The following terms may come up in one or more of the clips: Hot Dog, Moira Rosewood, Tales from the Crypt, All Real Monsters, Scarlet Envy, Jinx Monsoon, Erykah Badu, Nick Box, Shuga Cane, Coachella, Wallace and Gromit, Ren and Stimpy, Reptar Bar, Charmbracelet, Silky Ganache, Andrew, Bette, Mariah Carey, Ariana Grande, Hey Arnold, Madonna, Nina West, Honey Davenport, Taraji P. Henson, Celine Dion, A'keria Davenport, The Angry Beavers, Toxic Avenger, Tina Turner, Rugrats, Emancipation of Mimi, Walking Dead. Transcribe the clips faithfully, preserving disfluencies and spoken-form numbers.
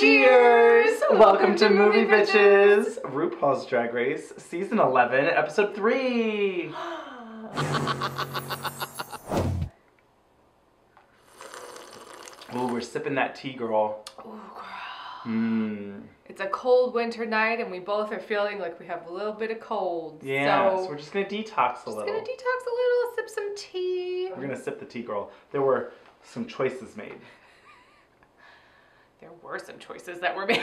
Cheers! Welcome, Welcome to, to Movie, Movie Bitches. Bitches! RuPaul's Drag Race, Season eleven, Episode three! Ooh, we're sipping that tea, girl. Ooh, girl. Mm. It's a cold winter night and we both are feeling like we have a little bit of cold. Yeah, so, so we're just going to detox a little. Just going to detox a little, sip some tea. We're going to sip the tea, girl. There were some choices made. There were some choices that were made.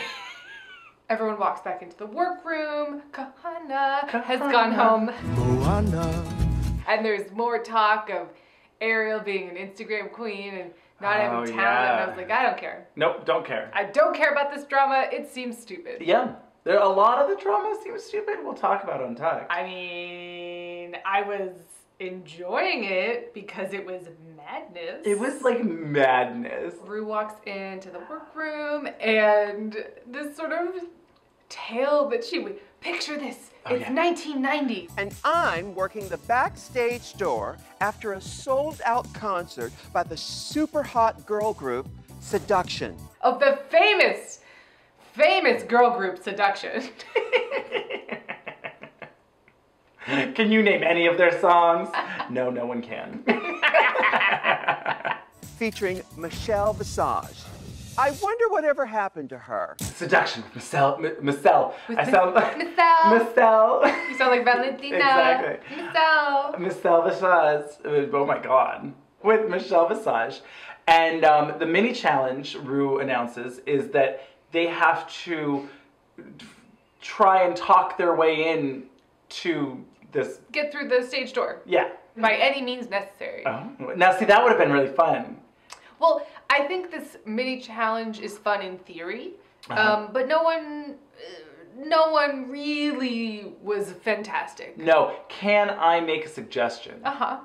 Everyone walks back into the workroom. Kahana, Kahana has gone home. Moana. And there's more talk of Ariel being an Instagram queen and not having oh, talent. Yeah. And I was like, I don't care. Nope, don't care. I don't care about this drama. It seems stupid. Yeah. There, a lot of the drama seems stupid. We'll talk about Untucked. I mean, I was enjoying it because it was madness. It was like madness. Rue walks into the workroom and this sort of tale that she would picture this. Oh, it's yeah. nineteen ninety. And I'm working the backstage door after a sold-out concert by the super hot girl group Seduction. Of the famous, famous girl group Seduction. Can you name any of their songs? No, no one can. Featuring Michelle Visage. I wonder whatever happened to her. Seduction, Michelle, Michelle. I sound like Michelle. Michelle. You sound like Valentina. Exactly. Michelle. Michelle Visage. Oh my God. With Michelle Visage, and um, the mini challenge Rue announces is that they have to try and talk their way in to this. Get through the stage door. Yeah. By any means necessary. Oh. Now, see, that would have been really fun. Well, I think this mini challenge is fun in theory, uh-huh. um, but no one, no one really was fantastic. No. Can I make a suggestion? Uh-huh.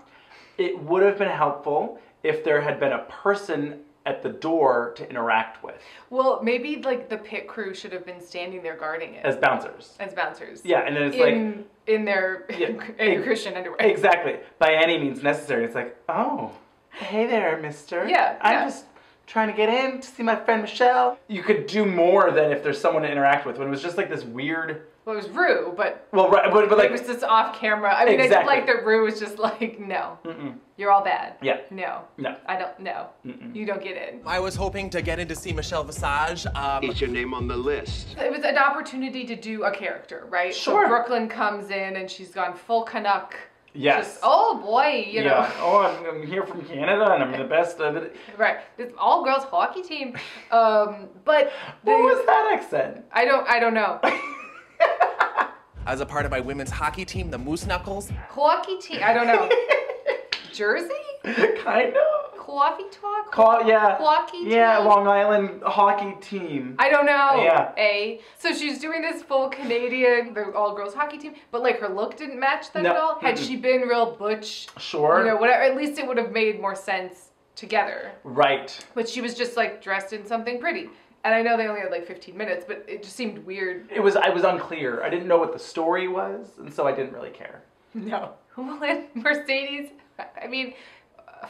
It would have been helpful if there had been a person at the door to interact with. Well, maybe like the pit crew should have been standing there guarding it. As bouncers. As bouncers. Yeah, and then it's in, like... In their yeah, in, Christian underwear. Exactly. By any means necessary. It's like, oh... Hey there, mister. Yeah. I'm yeah. just trying to get in to see my friend Michelle. You could do more than if there's someone to interact with when it was just like this weird... Well, it was Rue, but... Well, right, but, but like... It was just off camera. I mean, exactly. I like that Rue was just like, no. Mm-mm. You're all bad. Yeah. No. No. I don't... No. Mm-mm. You don't get in. I was hoping to get in to see Michelle Visage. Um, it's your name on the list. It was an opportunity to do a character, right? Sure. So Brooklyn comes in and she's gone full Canuck. Yes. Just, oh boy, you know. Yeah. Oh, I'm, I'm here from Canada and I'm the best of it. Right. This all girls hockey team. Um, but they, what was that accent? I don't I don't know. As a part of my women's hockey team, the Moose Knuckles. Hockey team, I don't know. Jersey? Kind of. Coffee talk? Call, yeah. Hockey team? Yeah, Long Island hockey team. I don't know. Yeah. A. So she's doing this full Canadian, the all-girls hockey team, but like her look didn't match that no. at all. Had she been real butch, sure. you know, whatever, at least it would have made more sense together. Right. But she was just like dressed in something pretty. And I know they only had like fifteen minutes, but it just seemed weird. It was, I was unclear. I didn't know what the story was, and so I didn't really care. No. Well, Mercedes, I mean,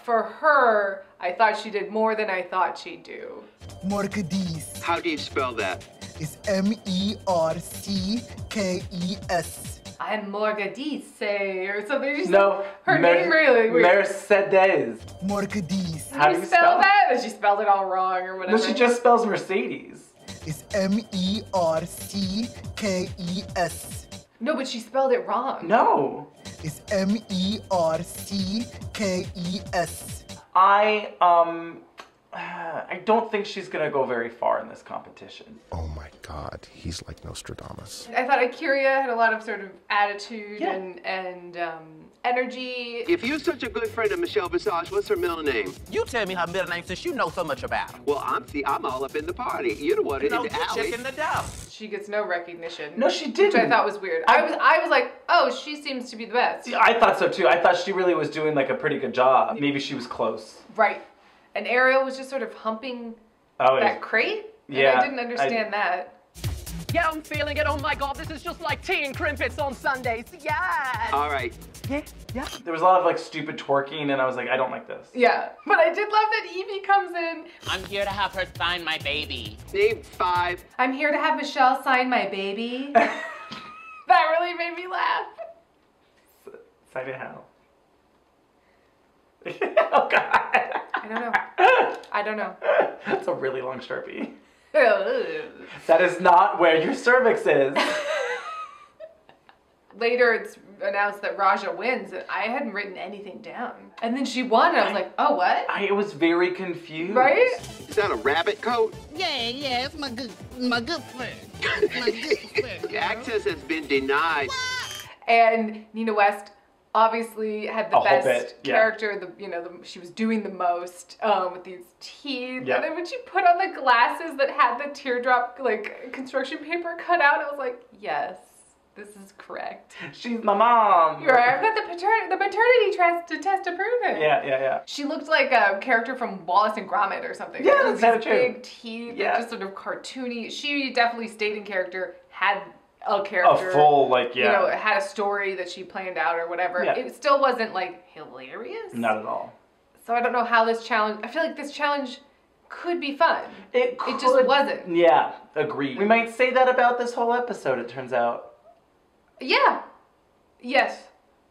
for her, I thought she did more than I thought she'd do. Mercedes. How do you spell that? It's M E R C K E S. I'm Mercedes, or something. She's no. Like, her Mer name really weird. Mercedes. Mercedes. How do you, you spell, spell that? And she spelled it all wrong or whatever. No, she just spells Mercedes. It's M E R C K E S. No, but she spelled it wrong. No. It's M E R C K E S. I, um, I don't think she's gonna go very far in this competition. Oh my God, he's like Nostradamus. I thought A'keria had a lot of sort of attitude yeah. and, and um, energy. If you're such a good friend of Michelle Visage, what's her middle name? You tell me her middle name since you know so much about her. Well, I'm, see, I'm all up in the party. You're the one in the alley. Checking the dough. She gets no recognition. No, she didn't. Which I thought was weird. I, I was I was like, oh, she seems to be the best. Yeah, I thought so too. I thought she really was doing like a pretty good job. Maybe she was close. Right. And Ariel was just sort of humping oh, that crate. And yeah, I didn't understand I, that. Yeah, I'm feeling it. Oh my God, this is just like tea and crimpets on Sundays. Yes. All right. Yeah, yeah. There was a lot of like stupid twerking, and I was like, I don't like this. Yeah, but I did love that Yvie comes in. I'm here to have her sign my baby. Name five. I'm here to have Michelle sign my baby. That really made me laugh. Sign it how? Oh God. I don't know. I don't know. That's a really long Sharpie. That is not where your cervix is. Later, it's announced that Ra'jah wins, and I hadn't written anything down. And then she won, and I was like, oh, what? I was very confused. Right? Is that a rabbit coat? Yeah, yeah, it's my good, my good friend. My good friend. Access has been denied. And Nina West obviously had the a best yeah. character, the you know, the, she was doing the most um, with these teeth. Yep. And then when she put on the glasses that had the teardrop, like, construction paper cut out, I was like, yes. This is correct. She's my mom. You're right. I've got the, pater the paternity test to test to prove it. Yeah, yeah, yeah. She looked like a character from Wallace and Gromit or something. Yeah, that's so true. Big teeth, yeah. Just sort of cartoony. She definitely stayed in character, had a character. A full, like, yeah. You know, had a story that she planned out or whatever. Yeah. It still wasn't, like, hilarious. Not at all. So I don't know how this challenge, I feel like this challenge could be fun. It could. It just wasn't. Yeah, agreed. We might say that about this whole episode, it turns out. Yeah. Yes.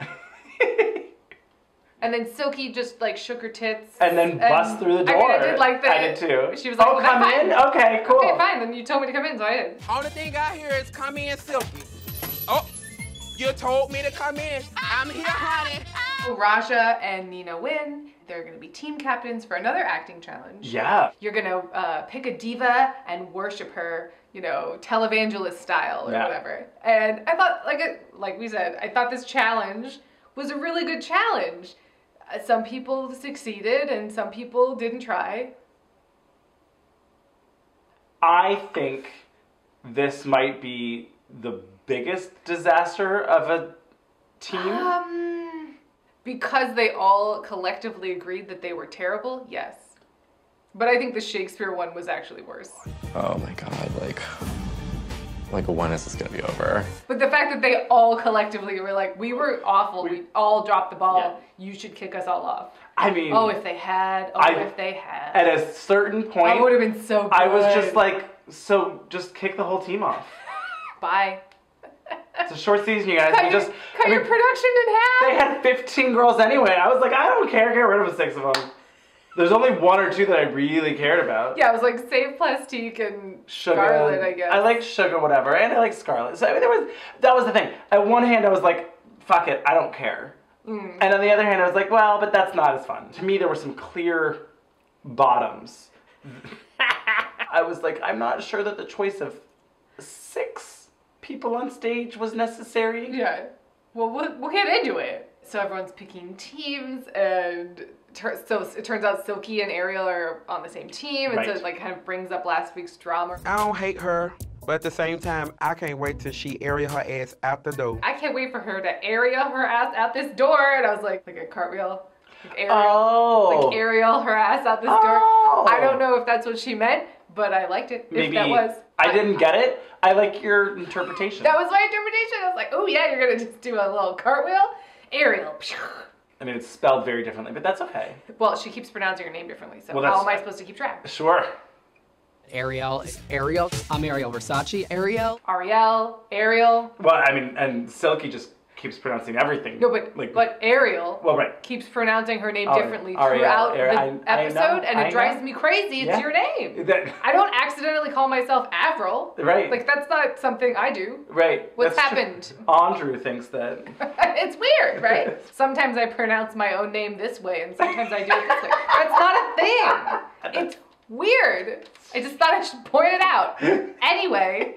And then Silky just like shook her tits. And then bust and, through the door. I mean, I did like that. I did too. She was like, oh, well, come in? Fine. Okay, cool. Okay, fine. Then you told me to come in, so I did. Only thing I hear is come in, Silky. Oh, you told me to come in. I'm here, honey. Ra'jah and Nina win. They're going to be team captains for another acting challenge. Yeah. You're going to uh, pick a diva and worship her, you know, televangelist style or yeah. whatever. And I thought, like a, like we said, I thought this challenge was a really good challenge. Uh, some people succeeded and some people didn't try. I think this might be the biggest disaster of a team. Um... Because they all collectively agreed that they were terrible, yes. But I think the Shakespeare one was actually worse. Oh my God, like, like when is this gonna be over? But the fact that they all collectively were like, we were awful, we, we all dropped the ball, yeah. you should kick us all off. I mean. Oh, if they had, oh, I, if they had. At a certain point. I would've been so good. I was just like, so just kick the whole team off. Bye. It's a short season, you guys. Cut, you your, just, cut I mean, your production in half. They had fifteen girls anyway. I was like, I don't care. Get rid of six of them. There's only one or two that I really cared about. Yeah, I was like, save Plastique and Shuga, Scarlet, I guess. I like Shuga, whatever, and I like Scarlet. So I mean, there was that was the thing. On one hand, I was like, fuck it, I don't care. Mm. And on the other hand, I was like, well, but that's not as fun. To me, there were some clear bottoms. I was like, I'm not sure that the choice of six people on stage was necessary. Yeah. Well, well, we'll get into it. So everyone's picking teams, and so it turns out Silky and Ariel are on the same team, and right. so it like kind of brings up last week's drama. I don't hate her, but at the same time, I can't wait till she Ariel her ass out the door. I can't wait for her to Ariel her ass out this door, and I was like, like a cartwheel. Like Ariel, oh. Like Ariel her ass out this oh. door. I don't know if that's what she meant, but I liked it. Maybe if that was. I didn't get it. I like your interpretation. That was my interpretation. I was like, oh yeah, you're gonna just do a little cartwheel. Ariel. I mean, it's spelled very differently, but that's okay. Well, she keeps pronouncing her name differently, so well, how am I supposed to keep track? Sure. Ariel, Ariel, I'm Ariel Versace, Ariel. Ariel, Ariel. Well, I mean, and Silky just keeps pronouncing everything. No, but, like, but Ariel well, right. keeps pronouncing her name differently Ariel, throughout Ariel, the I, episode, I know, and it I drives know. me crazy. It's yeah. your name. That, I don't accidentally call myself Avril. Right. Like, that's not something I do. Right. What's that's happened? True. Andrew thinks that. It's weird, right? Sometimes I pronounce my own name this way, and sometimes I do it this way. That's not a thing. It's weird. I just thought I should point it out. Anyway.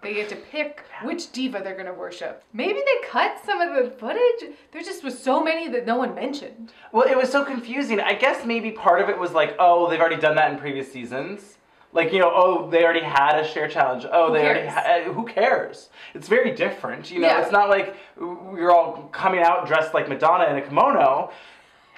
They get to pick which diva they're gonna worship. Maybe they cut some of the footage. There just was so many that no one mentioned. Well, it was so confusing. I guess maybe part of it was like, oh, they've already done that in previous seasons. Like, you know, oh, they already had a Cher challenge. Oh, they already had, who cares? It's very different, you know? Yeah. It's not like you're all coming out dressed like Madonna in a kimono.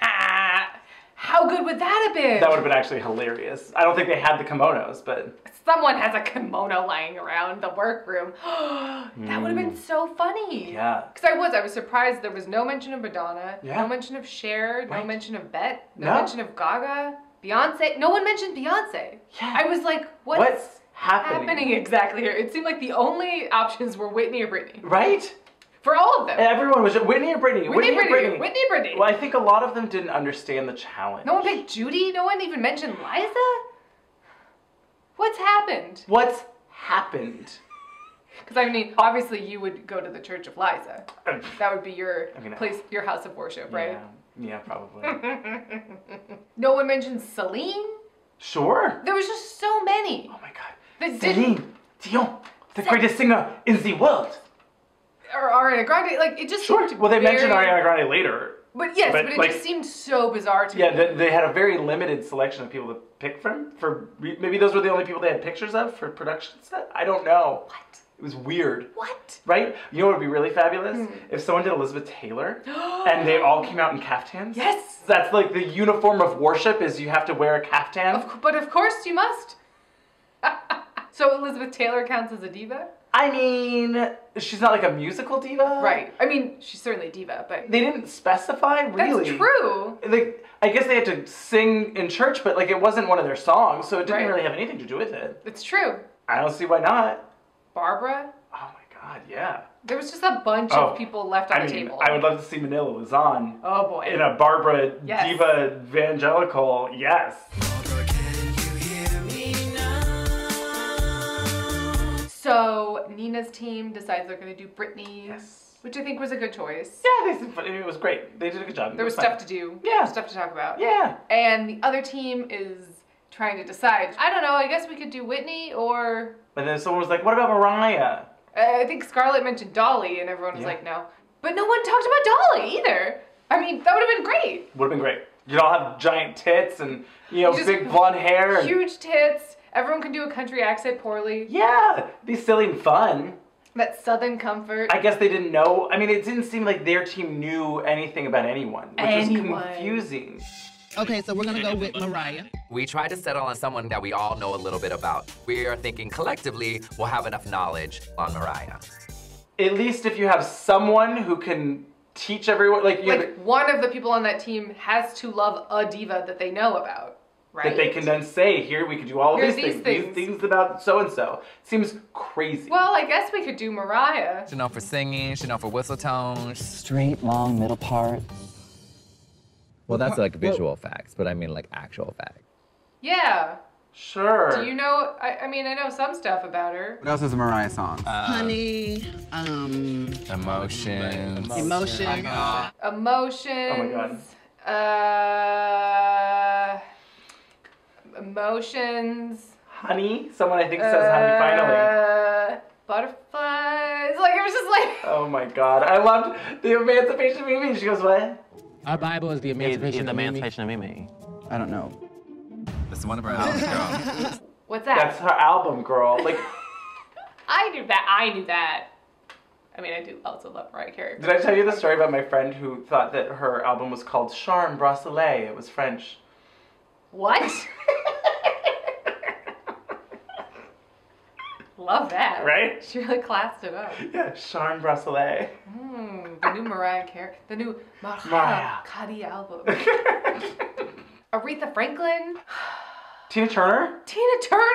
Ah, how good would that have been? That would have been actually hilarious. I don't think they had the kimonos, but. someone has a kimono lying around the workroom. That mm. would have been so funny. Yeah. Because I was, I was surprised there was no mention of Madonna, yeah. no mention of Cher, right. no mention of Bette, no, no mention of Gaga, Beyonce. No one mentioned Beyonce. Yeah. I was like, what's, what's happening? happening exactly here? It seemed like the only options were Whitney or Britney. Right? For all of them. And everyone was just Whitney or Britney. Whitney, Whitney or Britney. Britney. Whitney or Britney. Well, I think a lot of them didn't understand the challenge. No one picked Judy. No one even mentioned Liza. What's happened? What's happened? Because I mean, obviously you would go to the Church of Liza. That would be your I mean, place, your house of worship, right? Yeah, yeah, probably. No one mentioned Celine. Sure. There was just so many. Oh my God. Celine Dion, the greatest singer in the world. Or Ariana Grande, like it just sure. Well, they very... mentioned Ariana Grande later. But yes, but, but it like, just seemed so bizarre to yeah, me. Yeah, they, they had a very limited selection of people to pick from. For maybe those were the only people they had pictures of for production set. I don't know. What? It was weird. What? Right? You know what would be really fabulous? Mm. If someone did Elizabeth Taylor and they all came out in caftans. Yes. That's like the uniform of worship is you have to wear a caftan. Of, but of course you must. So Elizabeth Taylor counts as a diva? I mean, she's not like a musical diva. Right. I mean, she's certainly a diva, but... They didn't specify, really. That's true. Like, I guess they had to sing in church, but like it wasn't one of their songs, so it didn't right. really have anything to do with it. It's true. I don't see why not. Barbara? Oh my God, yeah. There was just a bunch oh. of people left on I the mean, table. I would love to see Manila Luzon. Oh boy. In a Barbara yes. diva evangelical, yes. So Nina's team decides they're going to do Britney, yes. which I think was a good choice. Yeah, they, it was great. They did a good job. There was stuff to do. Yeah. Stuff to talk about. Yeah. And the other team is trying to decide. I don't know, I guess we could do Whitney or... And then someone was like, what about Mariah? I think Scarlett mentioned Dolly and everyone was yeah. like, no. But no one talked about Dolly either. I mean, that would have been great. Would have been great. You'd all have giant tits and, you know, just big blonde hair. Huge and... tits. Everyone can do a country accent poorly. Yeah, be silly and fun. That southern comfort. I guess they didn't know. I mean, it didn't seem like their team knew anything about anyone, which anyone. was confusing. Okay, so we're gonna go with Mariah. We tried to settle on someone that we all know a little bit about. We are thinking collectively we'll have enough knowledge on Mariah. At least if you have someone who can teach everyone, like you like have, one of the people on that team has to love a diva that they know about. Right? That they can then say, here, we could do all of these, these things, things, these things about so-and-so. Seems crazy. Well, I guess we could do Mariah. She's known for singing, she's known for whistle tones. Straight, long, middle part. Well, that's like visual well, facts, but I mean like actual facts. Yeah. Sure. Do you know, I, I mean, I know some stuff about her. What else is a Mariah song? Uh, Honey, um... Emotions. Emotions. Emotions. I got... Emotions. Oh my God. Uh... Emotions. Honey? Someone I think says uh, honey finally. Butterflies. Like, it was just like... Oh my God. I loved the Emancipation of Mimi. She goes, what? Our Bible is the Emancipation, the, the Emancipation of Mimi. I don't know. That's one of our albums, girl. What's that? That's her album, girl. Like... I knew that. I knew that. I mean, I do also love Mariah Carey. Did I tell you the story about my friend who thought that her album was called Charmbracelet? It was French. What? Love that. Right? She really classed it up. Yeah, Charmbracelet. Mm, the new Mariah Carey, the new Mariah Carey album. Aretha Franklin. Tina Turner? Tina Turner?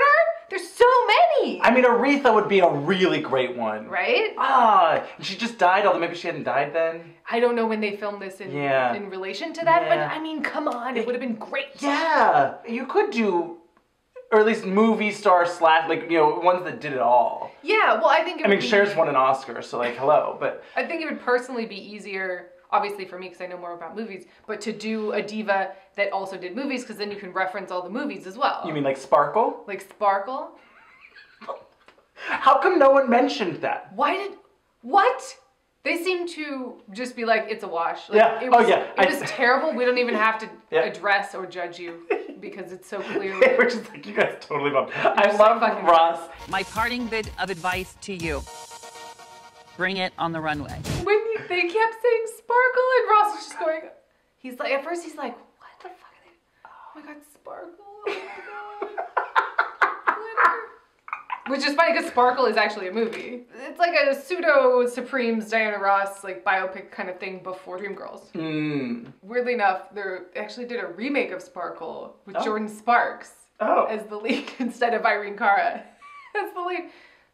There's so many! I mean, Aretha would be a really great one. Right? Ah, she just died, although maybe she hadn't died then. I don't know when they filmed this in, yeah. in relation to that, yeah. but I mean, come on, it, it would have been great. Yeah, you could do, or at least movie star slash, like, you know, ones that did it all. Yeah, well, I think it I would mean, be... Cher's won an Oscar, so like, hello, but... I think it would personally be easier... Obviously for me, because I know more about movies, but to do a diva that also did movies, because then you can reference all the movies as well. You mean like Sparkle? Like Sparkle? How come no one mentioned that? Why did... What? They seem to just be like, it's a wash. Like, yeah. It was, oh, yeah. It I, was terrible. We don't even have to yeah. address or judge you, because it's so clear. Which is like, you guys totally bumped. I love so Ross. My parting bit of advice to you. Bring it on the runway. When they kept saying Sparkle and Ross was just going, he's like, at first he's like, what the fuck are they? Oh my God, Sparkle, oh my God. Which is funny because Sparkle is actually a movie. It's like a pseudo Supremes, Diana Ross, like biopic kind of thing before Dreamgirls. Mm. Weirdly enough, they actually did a remake of Sparkle with oh. Jordan Sparks oh. as the lead instead of Irene Cara as the lead.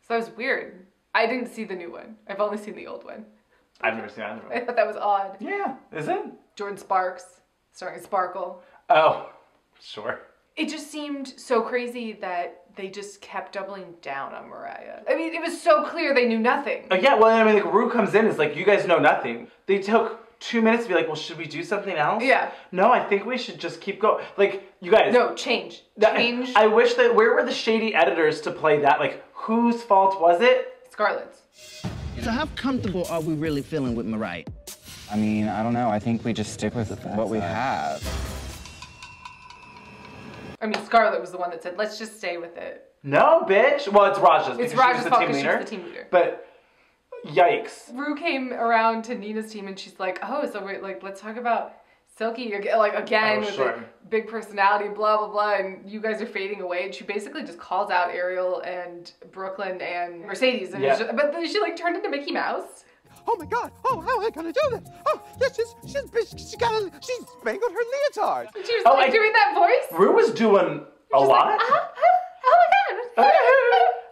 So that was weird. I didn't see the new one. I've only seen the old one. I've never seen either one. I thought that was odd. Yeah, is it? Jordan Sparks starring Sparkle. Oh, sure. It just seemed so crazy that they just kept doubling down on Mariah. I mean, it was so clear they knew nothing. Uh, yeah, well, I mean, like, Rue comes in, it's like, you guys know nothing. They took two minutes to be like, well, should we do something else? Yeah. No, I think we should just keep going. Like, you guys. No, change. Change. I, I wish that, where were the shady editors to play that? Like, whose fault was it? Scarlett's. So how comfortable are we really feeling with Mariah? I mean, I don't know. I think we just stick with what we have. I mean, Scarlett was the one that said, let's just stay with it. No, bitch. Well, it's Ra'jah's. It's Ra'jah's fault because she's the team leader. But, yikes. Rue came around to Nina's team and she's like, oh, so we're like, let's talk about Silky like again oh, with sure. big personality, blah, blah, blah, and you guys are fading away. And she basically just calls out Ariel and Brooke Lynn and Mercedes. And yeah. just, but then she like turned into Mickey Mouse. Oh my God! Oh, how am I gonna do this? Oh, yeah, she's she's she got a, she's spangled her leotard. And she was oh, like I, doing that voice. Rue was doing a was lot. Like, oh, oh, oh my God!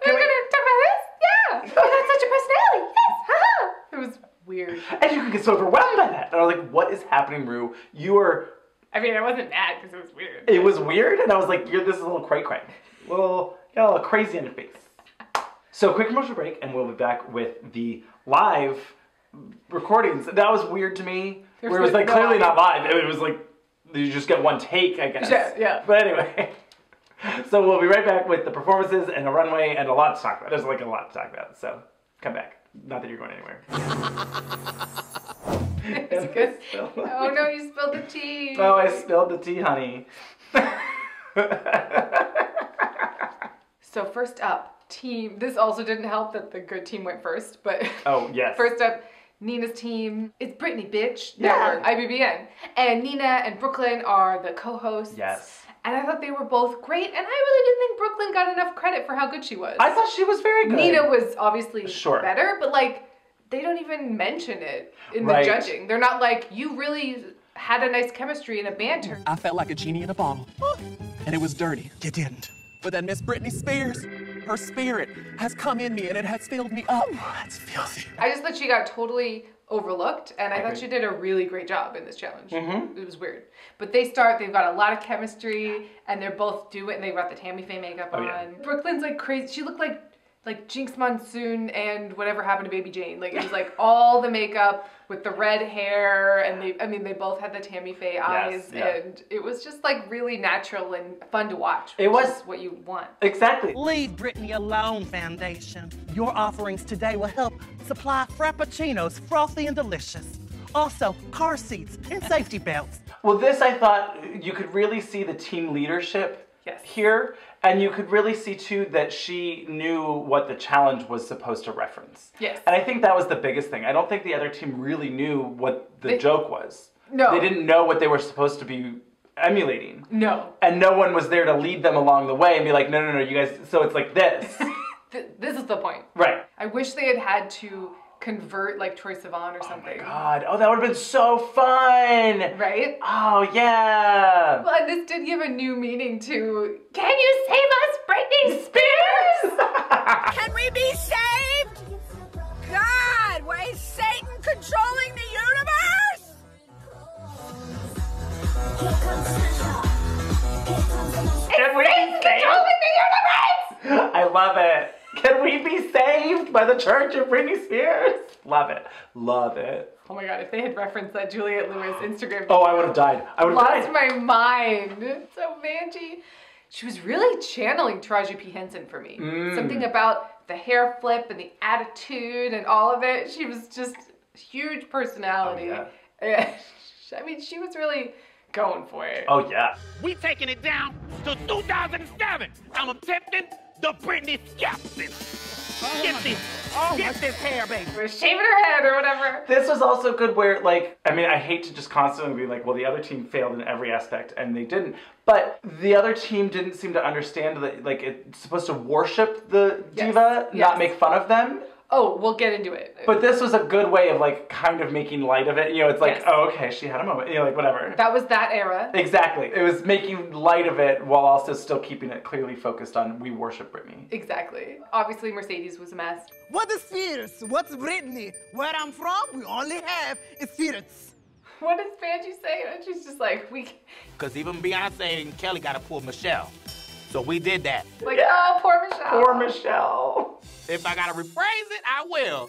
We're gonna talk about this? Yeah, you got such a personality. Yes, haha. It was weird. And you could get so overwhelmed by that. And I was like, what is happening, Rue? You are. I mean, I wasn't mad because it was weird. It was weird, and I was like, you're this is a little cray cray, little got a little crazy in your face. So quick commercial break, and we'll be back with the live recordings. That was weird to me. There's where it was like no clearly audio. Not live. It was like you just get one take, I guess. Yeah, yeah. But anyway, so we'll be right back with the performances and a runway and a lot to talk about. There's like a lot to talk about. So come back. Not that you're going anywhere. It's good. Oh no, you spilled the tea. Oh, I spilled the tea, honey. So first up. Team. This also didn't help that the good team went first, but oh yes. First up, Nina's team. It's Britney, bitch. Yeah. Network, I B B N. And Nina and Brooke Lynn are the co-hosts. Yes. And I thought they were both great, and I really didn't think Brooke Lynn got enough credit for how good she was. I thought she was very good. Nina was obviously sure. better, but like they don't even mention it in right. the judging. They're not like you really had a nice chemistry and a banter. I felt like a genie in a bottle, and it was dirty. You didn't. But then Miss Britney Spears. Her spirit has come in me and it has filled me up. Oh, that's filthy. I just thought she got totally overlooked and I, I thought agree. she did a really great job in this challenge. Mm-hmm. It was weird. But they start, they've got a lot of chemistry and they're both doing it and they've got the Tammy Faye makeup oh, on. Yeah. Brooke Lynn's like crazy. She looked like like Jinx Monsoon and whatever happened to Baby Jane. Like it was like all the makeup with the red hair and they, I mean, they both had the Tammy Faye eyes yes, yeah. and it was just like really natural and fun to watch. It was what you want. Exactly. Leave Britney alone, Foundation. Your offerings today will help supply frappuccinos, frothy and delicious. Also, car seats and safety belts. Well, this I thought you could really see the team leadership yes. here. And you could really see, too, that she knew what the challenge was supposed to reference. Yes. And I think that was the biggest thing. I don't think the other team really knew what the they, joke was. No. They didn't know what they were supposed to be emulating. No. And no one was there to lead them along the way and be like, no, no, no, you guys, so it's like this. This is the point. Right. I wish they had had to convert, like, Troye Sivan or something. Oh, my God. Oh, that would have been so fun! Right? Oh, yeah! Well, and this did give a new meaning to, can you save us, Britney Spears? Can we be saved? God, why is Satan controlling the universe? Can we Satan be controlling the universe? I love it. Can we be saved by the church of Britney Spears? Love it. Love it. Oh my God, if they had referenced that Juliette Lewis Instagram video, oh, I would have died. I would have died. Lost my mind. So Vangie. She was really channeling Taraji P. Henson for me. Mm. Something about the hair flip and the attitude and all of it. She was just huge personality. Oh, yeah. I mean, she was really going for it. Oh, yeah. We taking it down to two thousand seven. I'm attempting the Britney skeptic. Skeptic. Oh, get this hair, baby. We're shaving her head or whatever. This was also good where, like, I mean, I hate to just constantly be like, well, the other team failed in every aspect, and they didn't. But the other team didn't seem to understand that, like, it's supposed to worship the yes. diva, yes. not make fun of them. Oh, we'll get into it. But this was a good way of, like, kind of making light of it. You know, it's like, yes. oh, okay, she had a moment. You know, like, whatever. That was that era. Exactly. It was making light of it while also still keeping it clearly focused on we worship Britney. Exactly. Obviously, Mercedes was a mess. What is Spirits? What's Britney? Where I'm from, we only have is Spirits. What does Vangie say? And she's just like, we... Because even Beyonce and Kelly got to pull Michelle. So we did that. Like, yeah. oh, poor Michelle. Poor Michelle. If I gotta rephrase it, I will.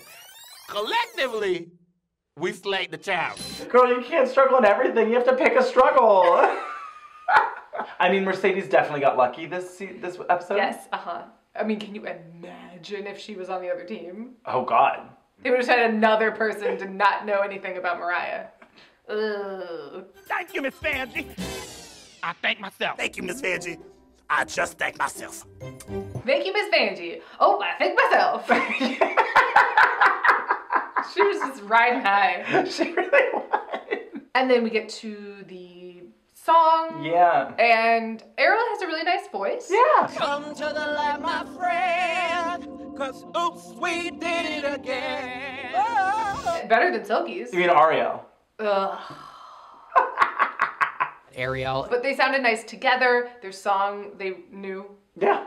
Collectively, we slayed the child. Girl, you can't struggle in everything. You have to pick a struggle. I mean, Mercedes definitely got lucky this this episode. Yes, uh-huh. I mean, can you imagine if she was on the other team? Oh, God. They would have had another person to not know anything about Mariah. Ugh. Thank you, Miss Vangie. I thank myself. Thank you, Miss Vangie. I just thank myself. Thank you, Miss Vangie. Oh, I thank myself. She was just riding high. She really was. And then we get to the song. Yeah. And Ariel has a really nice voice. Yeah. Come to the light, my friend, cause oops, we did it again. Oh. Better than Silky's. You mean Ariel? Ugh. Ariel. But they sounded nice together. Their song, they knew. Yeah.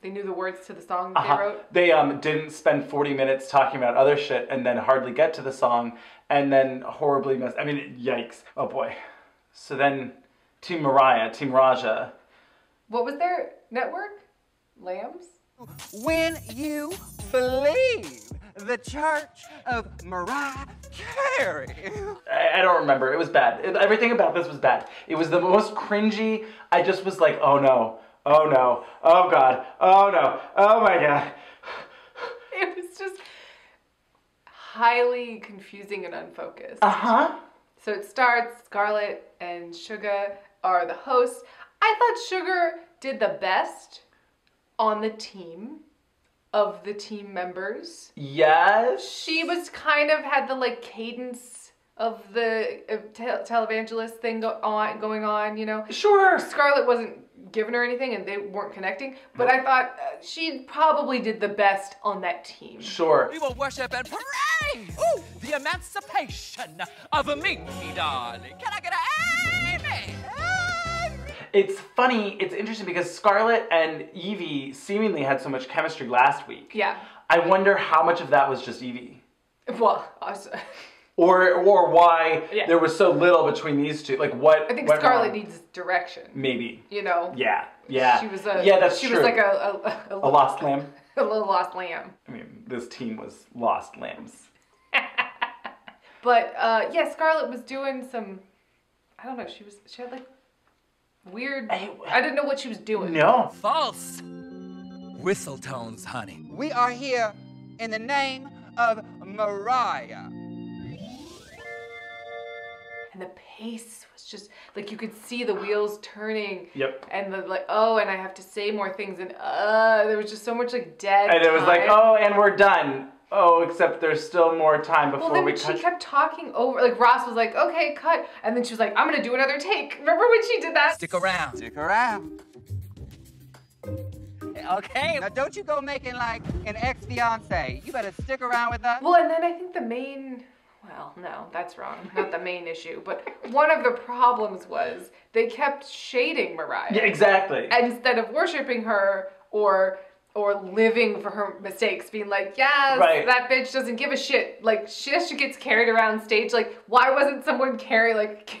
They knew the words to the song that uh-huh. they wrote. They um, didn't spend forty minutes talking about other shit and then hardly get to the song and then horribly mess. I mean, yikes. Oh boy. So then Team Mariah, Team Ra'jah. What was their network? Lambs? When you believe the Church of Mariah Carey. I, I don't remember. It was bad. It, everything about this was bad. It was the most cringy. I just was like, oh no. Oh no, oh God, oh no, oh my God. It was just highly confusing and unfocused. Uh-huh. So it starts, Scarlet and Shuga are the hosts. I thought Shuga did the best on the team of the team members. Yes. She was kind of had the like cadence of the of te televangelist thing go on, going on, you know? Sure. Scarlet wasn't giving her anything and they weren't connecting, but I thought uh, she probably did the best on that team. Sure. We will worship and praise Ooh. the emancipation of Mimi, darling. Can I get an amen? It's funny, it's interesting because Scarlet and Yvie seemingly had so much chemistry last week. Yeah. I wonder how much of that was just Yvie. Well, I was... Or, or why yeah. there was so little between these two. Like, what... I think Scarlet wrong? needs direction. Maybe. You know? Yeah, yeah. She was a... Yeah, that's she true. She was like a... A, a, a, a lost lamb? A little lost lamb. I mean, this team was lost lambs. But, uh, yeah, Scarlet was doing some... I don't know, she was... She had, like, weird... I, I didn't know what she was doing. No. False whistle tones, honey. We are here in the name of Mariah. And the pace was just, like, you could see the wheels turning. Yep. And the, like, oh, and I have to say more things. And, uh, there was just so much, like, dead And it time. was like, oh, and we're done. Oh, except there's still more time before well, then we cut. She kept talking over, like, Ross was like, okay, cut. And then she was like, I'm going to do another take. Remember when she did that? Stick around. Stick around. Okay. Now, don't you go making, like, an ex-fiancé. You better stick around with us. Well, and then I think the main... Well, no, that's wrong. Not the main issue. But one of the problems was they kept shading Mariah. Yeah, exactly. Instead of worshiping her or or living for her mistakes, being like, yes, right. that bitch doesn't give a shit. Like, she, she gets carried around stage. Like, why wasn't someone carry, like,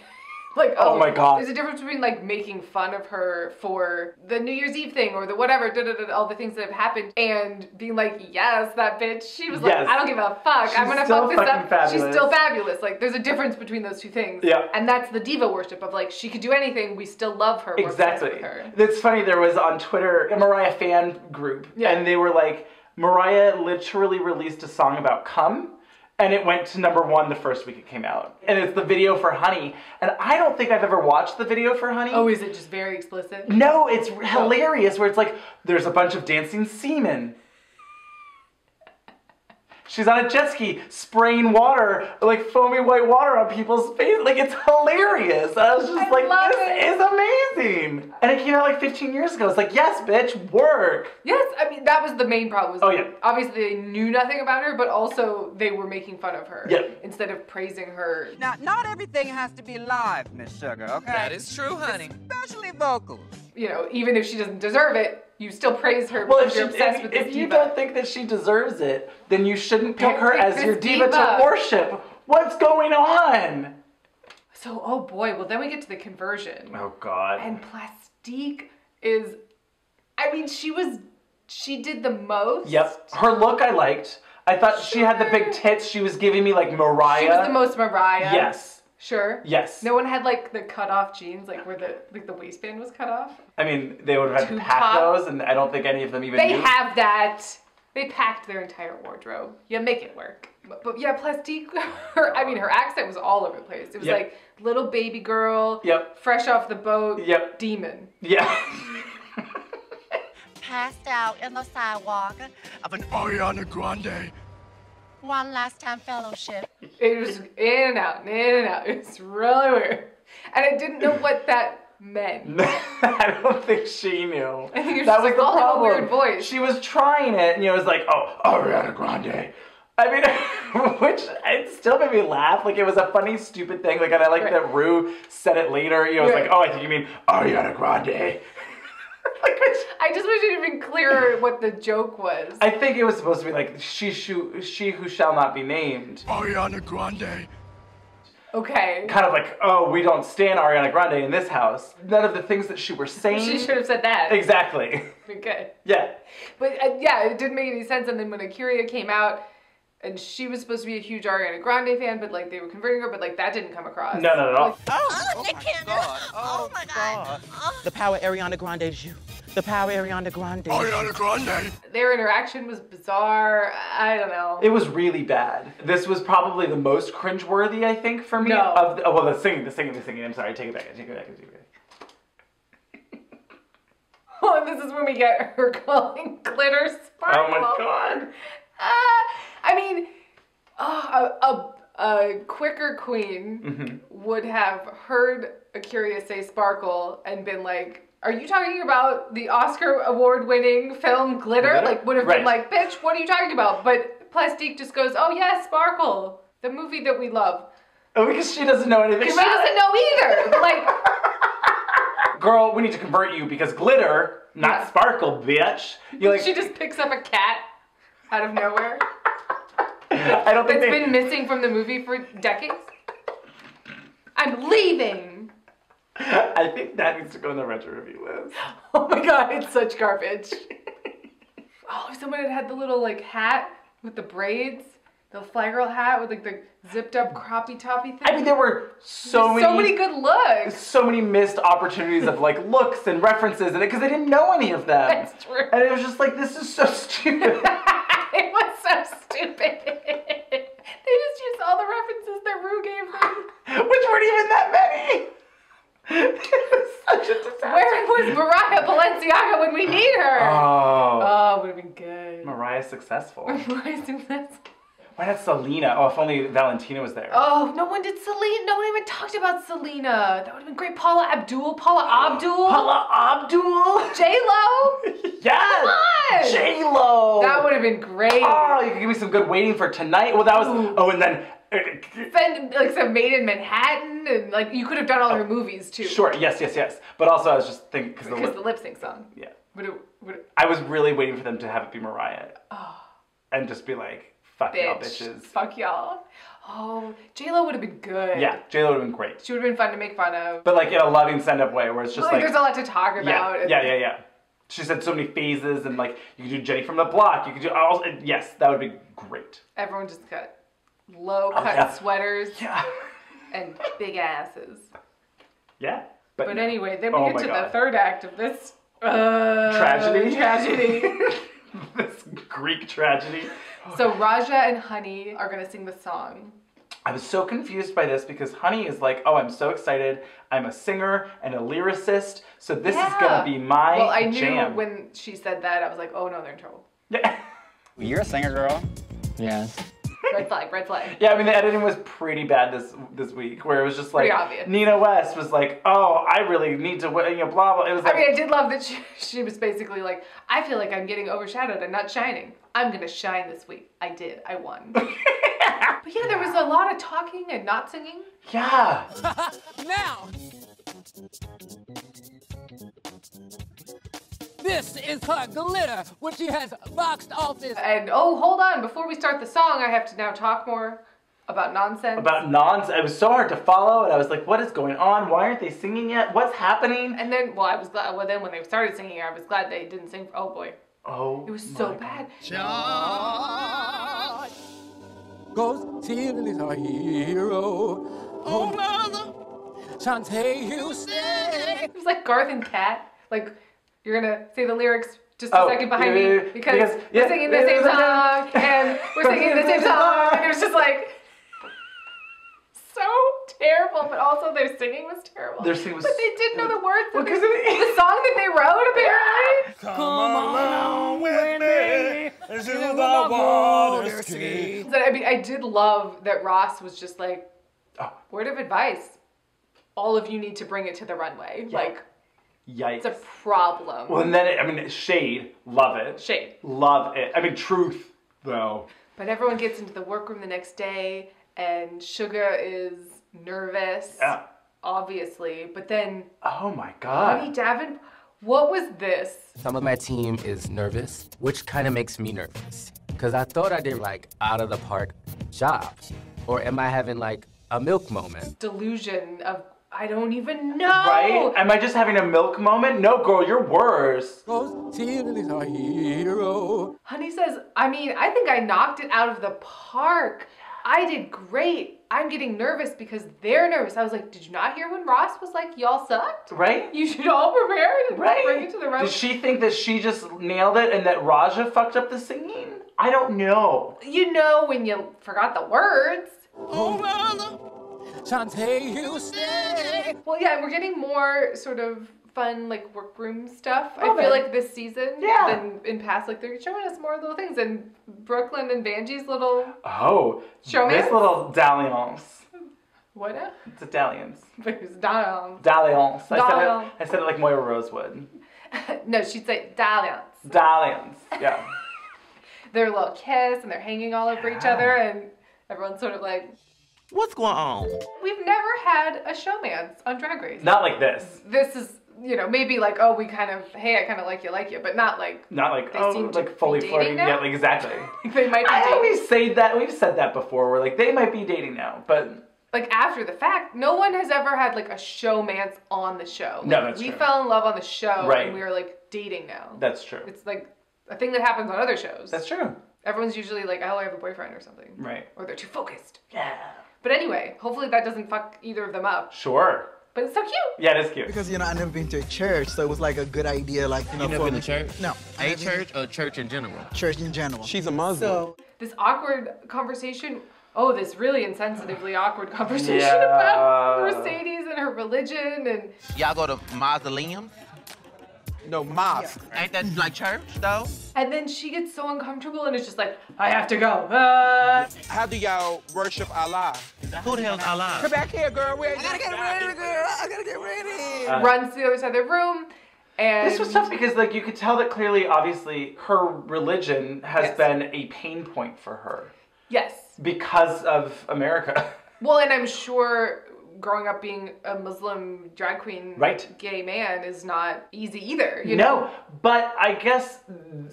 like oh, oh my God. There's a difference between, like, making fun of her for the New Year's Eve thing or the whatever, da, da, da, all the things that have happened, and being like, yes, that bitch, she was yes. like, I don't give a fuck. She's I'm gonna fuck this up. Fabulous. She's still fabulous. Like, there's a difference between those two things. Yeah. And that's the diva worship of, like, she could do anything, we still love her. Exactly. We're obsessed with her. It's funny, there was on Twitter a Mariah fan group, yeah. and they were like, Mariah literally released a song about cum. And it went to number one the first week it came out. And it's the video for Honey. And I don't think I've ever watched the video for Honey. Oh, is it just very explicit? No, it's oh. hilarious where it's like, there's a bunch of dancing semen. She's on a jet ski spraying water, like foamy white water on people's face. Like, it's hilarious. And I was just I like, this it. is amazing. And it came out like fifteen years ago. It's like, yes, bitch, work. Yes, I mean, that was the main problem. Was oh, yeah. Obviously, they knew nothing about her, but also they were making fun of her yeah. instead of praising her. Now, not everything has to be live, Miss Sugar, okay? That is true, honey. Especially vocals. You know, even if she doesn't deserve it, you still praise her well, because if you're she, obsessed if, with this if diva. If you don't think that she deserves it, then you shouldn't pick don't her as your diva, diva to worship. What's going on? So, oh boy, well then we get to the conversion. Oh God. And Plastique is, I mean, she was, she did the most. Yep, her look I liked. I thought sure. she had the big tits. She was giving me like Mariah. She was the most Mariah. Yes. Sure. Yes. No one had like the cut off jeans, like where the like the waistband was cut off. I mean, they would have had to pack those, and I don't think any of them even. They knew. have that. They packed their entire wardrobe. Yeah, make it work. But, but yeah, Plastique. Her, I mean, her accent was all over the place. It was yep. like little baby girl. Yep. Fresh off the boat. Yep. Demon. Yeah. Passed out in the sidewalk of an Ariana Grande. One last time fellowship. It was in and out, and in and out. It's really weird. And I didn't know what that meant. I don't think she knew. I think it was that just was like, the all problem. Weird voice. She was trying it, and you know, it was like, oh, Ariana Grande. I mean, which it still made me laugh. Like, it was a funny, stupid thing. Like, and I like right. that Rue said it later. You know, it's right. like, oh, I think you mean Ariana Grande. Like, I just wish it had been clearer what the joke was. I think it was supposed to be like, she, she, she who shall not be named. Ariana Grande. Okay. Kind of like, oh, we don't stand Ariana Grande in this house. None of the things that she were saying. She should have said that. Exactly. Okay. Yeah. But uh, yeah, it didn't make any sense. And then when A'keria came out, and she was supposed to be a huge Ariana Grande fan, but like they were converting her, but like that didn't come across. No, no, no. Like, oh, oh, oh, my God. Oh, oh my God. God. The power Ariana Grande is you. The power Ariana Grande. Ariana Grande. Their interaction was bizarre. I don't know. It was really bad. This was probably the most cringeworthy, I think, for me. No. Of the, oh, well, the singing, the singing, the singing. I'm sorry. Take it back. Take it back. Take it back. Oh, and this is when we get her calling glitter Sparkle. Oh my God. Ah. I mean, oh, a, a, a quicker queen mm-hmm. would have heard A'keria say Sparkle and been like, are you talking about the Oscar award-winning film Glitter? Glitter? Like, would have right. been like, bitch, what are you talking about? But Plastique just goes, oh yeah, Sparkle, the movie that we love. Oh, because she doesn't know anything. Because she doesn't know either. Like, girl, we need to convert you because Glitter, not yeah. Sparkle, bitch. You're like, she just picks up a cat out of nowhere. I don't think it's they... been missing from the movie for decades. I'm leaving. I think that needs to go in the retro review list. Oh my God, it's such garbage. Oh, if someone had had the little like hat with the braids, the fly girl hat with like the zipped up croppy toppy thing. I mean, there were so There's many, so many good looks, so many missed opportunities of like looks and references, and because they didn't know any of them. That's true. And it was just like, this is so stupid. It was so stupid. They just used all the references that Rue gave her. Which weren't even that many. It was such a disaster. Where was Mariah Balenciaga when we need her? Oh. Oh, it would have been good. Mariah's successful. Mariah's successful. Why not Selena? Oh, if only Valentina was there. Oh, no one did Selena. No one even talked about Selena. That would have been great. Paula Abdul. Paula Abdul. Paula Abdul. J-Lo. Yes. Come on. J-Lo. That would have been great. Oh, you could give me some good Waiting for Tonight. Well, that was, ooh. Oh, and then. Then, like, some Made in Manhattan. And, like, you could have done all oh, her movies, too. Sure. Yes, yes, yes. But also, I was just thinking. Because the, lip the lip sync song. Yeah. Would it, would it... I was really waiting for them to have it be Mariah. Oh. And just be like. Fuck y'all, bitch, bitches. Fuck y'all. Oh, J-Lo would have been good. Yeah, J-Lo would have been great. She would have been fun to make fun of. But like in a loving send-up way where it's just like, like... there's a lot to talk about. Yeah, yeah, yeah, yeah. She said so many phases and like, you could do Jenny from the Block. You could do all... Yes, that would be great. Everyone just got low-cut oh, yeah. sweaters. Yeah. And big asses. Yeah. But, but anyway, then we oh get to God. the third act of this... Uh, tragedy? Tragedy. This Greek tragedy. Oh, so Ra'jah and Honey are gonna sing the song. I was so confused by this because Honey is like, oh, I'm so excited. I'm a singer and a lyricist, so this yeah. is gonna be my Well, I jam. knew when she said that, I was like, oh no, they're in trouble. Yeah. You're a singer, girl. Yes. Red flag, red flag. Yeah, I mean, the editing was pretty bad this this week, where it was just like, Nina West was like, oh, I really need to, you know, blah, blah. It was like, I mean, I did love that she, she was basically like, I feel like I'm getting overshadowed and not shining. I'm going to shine this week. I did. I won. But yeah, yeah, there was a lot of talking and not singing. Yeah. Now, this is her glitter, which she has boxed office. And oh, hold on, before we start the song, I have to now talk more about nonsense. About nonsense. It was so hard to follow, and I was like, what is going on? Why aren't they singing yet? What's happening? And then, well, I was glad, well, then when they started singing, I was glad they didn't sing for, oh boy. Oh. It was so bad. John goes till he's our hero. Oh, mother. Shantae Houston. It was like Garth and Kat. Like, you're gonna say the lyrics just a oh, second behind yeah, me because, because we're yeah, singing the yeah, same song and we're singing the same song. And it was just like so terrible, but also their singing was terrible. Their singing was. But they didn't know the words. Well, because the song that they wrote apparently. Come, Come along with me, me into the, the water's deep. So, I mean, I did love that Ross was just like, oh. Word of advice: all of you need to bring it to the runway, yeah. Like. Yikes. It's a problem. Well, and then, it, I mean, shade, love it. Shade. Love it. I mean, truth, though. But everyone gets into the workroom the next day, and Shuga is nervous, yeah. Obviously. But then... Oh, my God. Honey Davenport, what was this? Some of my team is nervous, which kind of makes me nervous. Because I thought I did, like, out-of-the-park job. Or am I having, like, a milk moment? Delusion of... I don't even know. Right? Am I just having a milk moment? No, girl, you're worse. Honey says, I mean, I think I knocked it out of the park. I did great. I'm getting nervous because they're nervous. I was like, did you not hear when Ross was like, y'all sucked? Right? You should all prepare and right. Bring it to the road. Did she think that she just nailed it and that Ra'jah fucked up the singing? I don't know. You know when you forgot the words. Oh, mother. Shantae Houston. Well, yeah, we're getting more sort of fun, like, workroom stuff. Love I feel it. Like this season yeah. than in past, like, they're showing us more little things. And Brooke Lynn and Vangie's little oh, showmance. This little dalliance. What? A? It's a dalliance. It's dalliance. Dalliance. I, dalliance. Said it, I said it like Moira Rosewood. No, she'd say dalliance. Dalliance, yeah. Their little kiss, and they're hanging all over yeah. each other, and everyone's sort of like... What's going on? We've never had a showmance on Drag Race. Not like this. This is, you know, maybe like, oh, we kind of, hey, I kind of like you, like you, but not like. Not like, they oh, seem like to fully flirting. Now? Yeah, like, exactly. They might be I dating. Always say that, we've said that before, we're like, they might be dating now, but. Like, after the fact, no one has ever had like a showmance on the show. Like, no, that's we true. We fell in love on the show, right. And we were like, dating now. That's true. It's like a thing that happens on other shows. That's true. Everyone's usually like, oh, I have a boyfriend or something. Right. Or they're too focused. Yeah. But anyway, hopefully that doesn't fuck either of them up. Sure. But it's so cute. Yeah, it is cute. Because, you know, I've never been to a church, so it was like a good idea, like, you know. You've never been to church? No. A church or church in general? Church in general. She's a Muslim. So, this awkward conversation, oh, this really insensitively awkward conversation yeah. about Mercedes and her religion and... Y'all go to mausoleums? No, mosque. Yeah. Ain't that like church, though? And then she gets so uncomfortable and it's just like, I have to go. Uh... How do y'all worship Allah? Who the hell's Allah? Come back here, girl. Where I gotta get ready, girl. I gotta get ready. Uh, Runs to the other side of the room. And this was tough because, like, you could tell that clearly, obviously, her religion has yes. been a pain point for her. Yes. Because of America. Well, and I'm sure... growing up being a Muslim drag queen right. gay man is not easy either, you know? No, but I guess...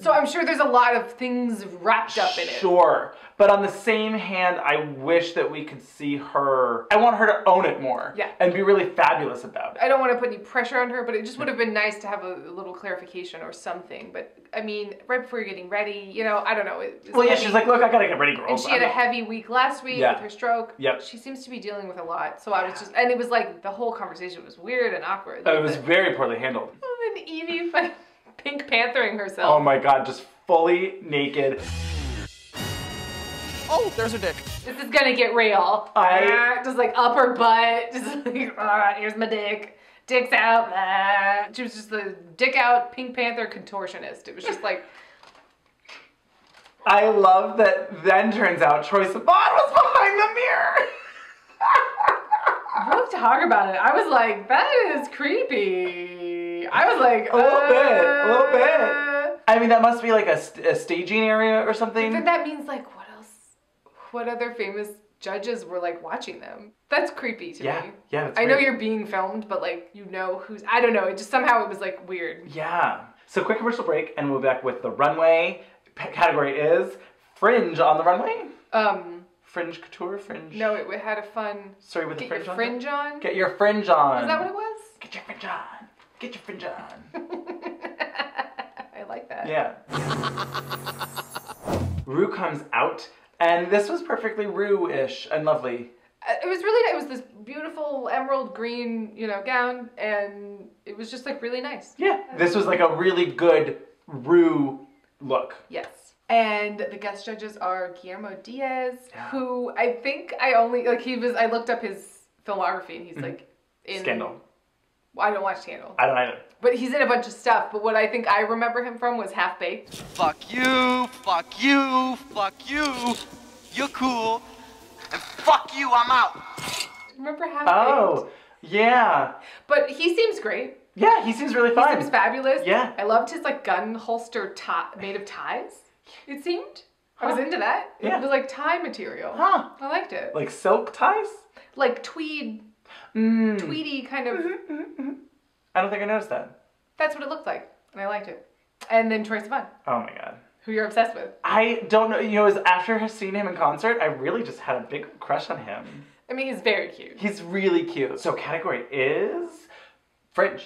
So I'm sure there's a lot of things wrapped up in it. Sure, but on the same hand, I wish that we could see her... I want her to own it more yeah. and be really fabulous about it. I don't want to put any pressure on her, but it just would have been nice to have a little clarification or something. But, I mean, right before you're getting ready, you know, I don't know. It's well, yeah, heavy. She's like, look, I gotta get ready, girl. And she had I'm a heavy week last week yeah. with her stroke. Yep. She seems to be dealing with a lot, so I was just, and it was like the whole conversation was weird and awkward. Like, it was very poorly handled. And then Yvie fucking Pink Panthering herself. Oh my God, just fully naked. Oh, there's her dick. This is gonna get real. I just like up her butt. Just like, ah, here's my dick. Dick's out. Ah. She was just the dick out Pink Panther contortionist. It was just like. I love that then turns out Troye Sivan was behind the mirror. Brooke talked about it. I was like, that is creepy. I was like, a little uh, bit, a little bit. I mean, that must be like a, st a staging area or something. But that means like, what else? What other famous judges were like watching them? That's creepy to yeah. me. Yeah, yeah. I weird. know you're being filmed, but like, you know who's, I don't know. It just somehow it was like weird. Yeah. So quick commercial break and we'll be back with the runway. P category is fringe on the runway. Um. Fringe couture, fringe. No, it, it had a fun. Sorry, with the fringe on. Get your fringe on. Get your fringe on. Is that what it was? Get your fringe on. Get your fringe on. I like that. Yeah. Rue comes out, and this was perfectly Rue-ish and lovely. It was really nice. It was this beautiful emerald green, you know, gown, and it was just like really nice. Yeah. This was like a really good Rue look. Yes. And the guest judges are Guillermo Diaz, yeah. who I think I only, like he was, I looked up his filmography and he's mm-hmm. like in... Scandal. Well, I don't watch Scandal. I don't either. But he's in a bunch of stuff, but what I think I remember him from was Half Baked. Fuck you, fuck you, fuck you, you're cool, and fuck you, I'm out. Remember Half Baked? Oh, yeah. But he seems great. Yeah, he seems really fun. He seems fabulous. Yeah. I loved his like gun holster tie made of ties. It seemed. Huh. I was into that. Yeah. It was like tie material. Huh. I liked it. Like silk ties? Like tweed, mm. tweedy kind of. Mm-hmm, mm-hmm. I don't think I noticed that. That's what it looked like. And I liked it. And then Troye Sivan. Oh my God. Who you're obsessed with. I don't know. You know, it was after seeing him in concert, I really just had a big crush on him. I mean, he's very cute. He's really cute. So category is fringe.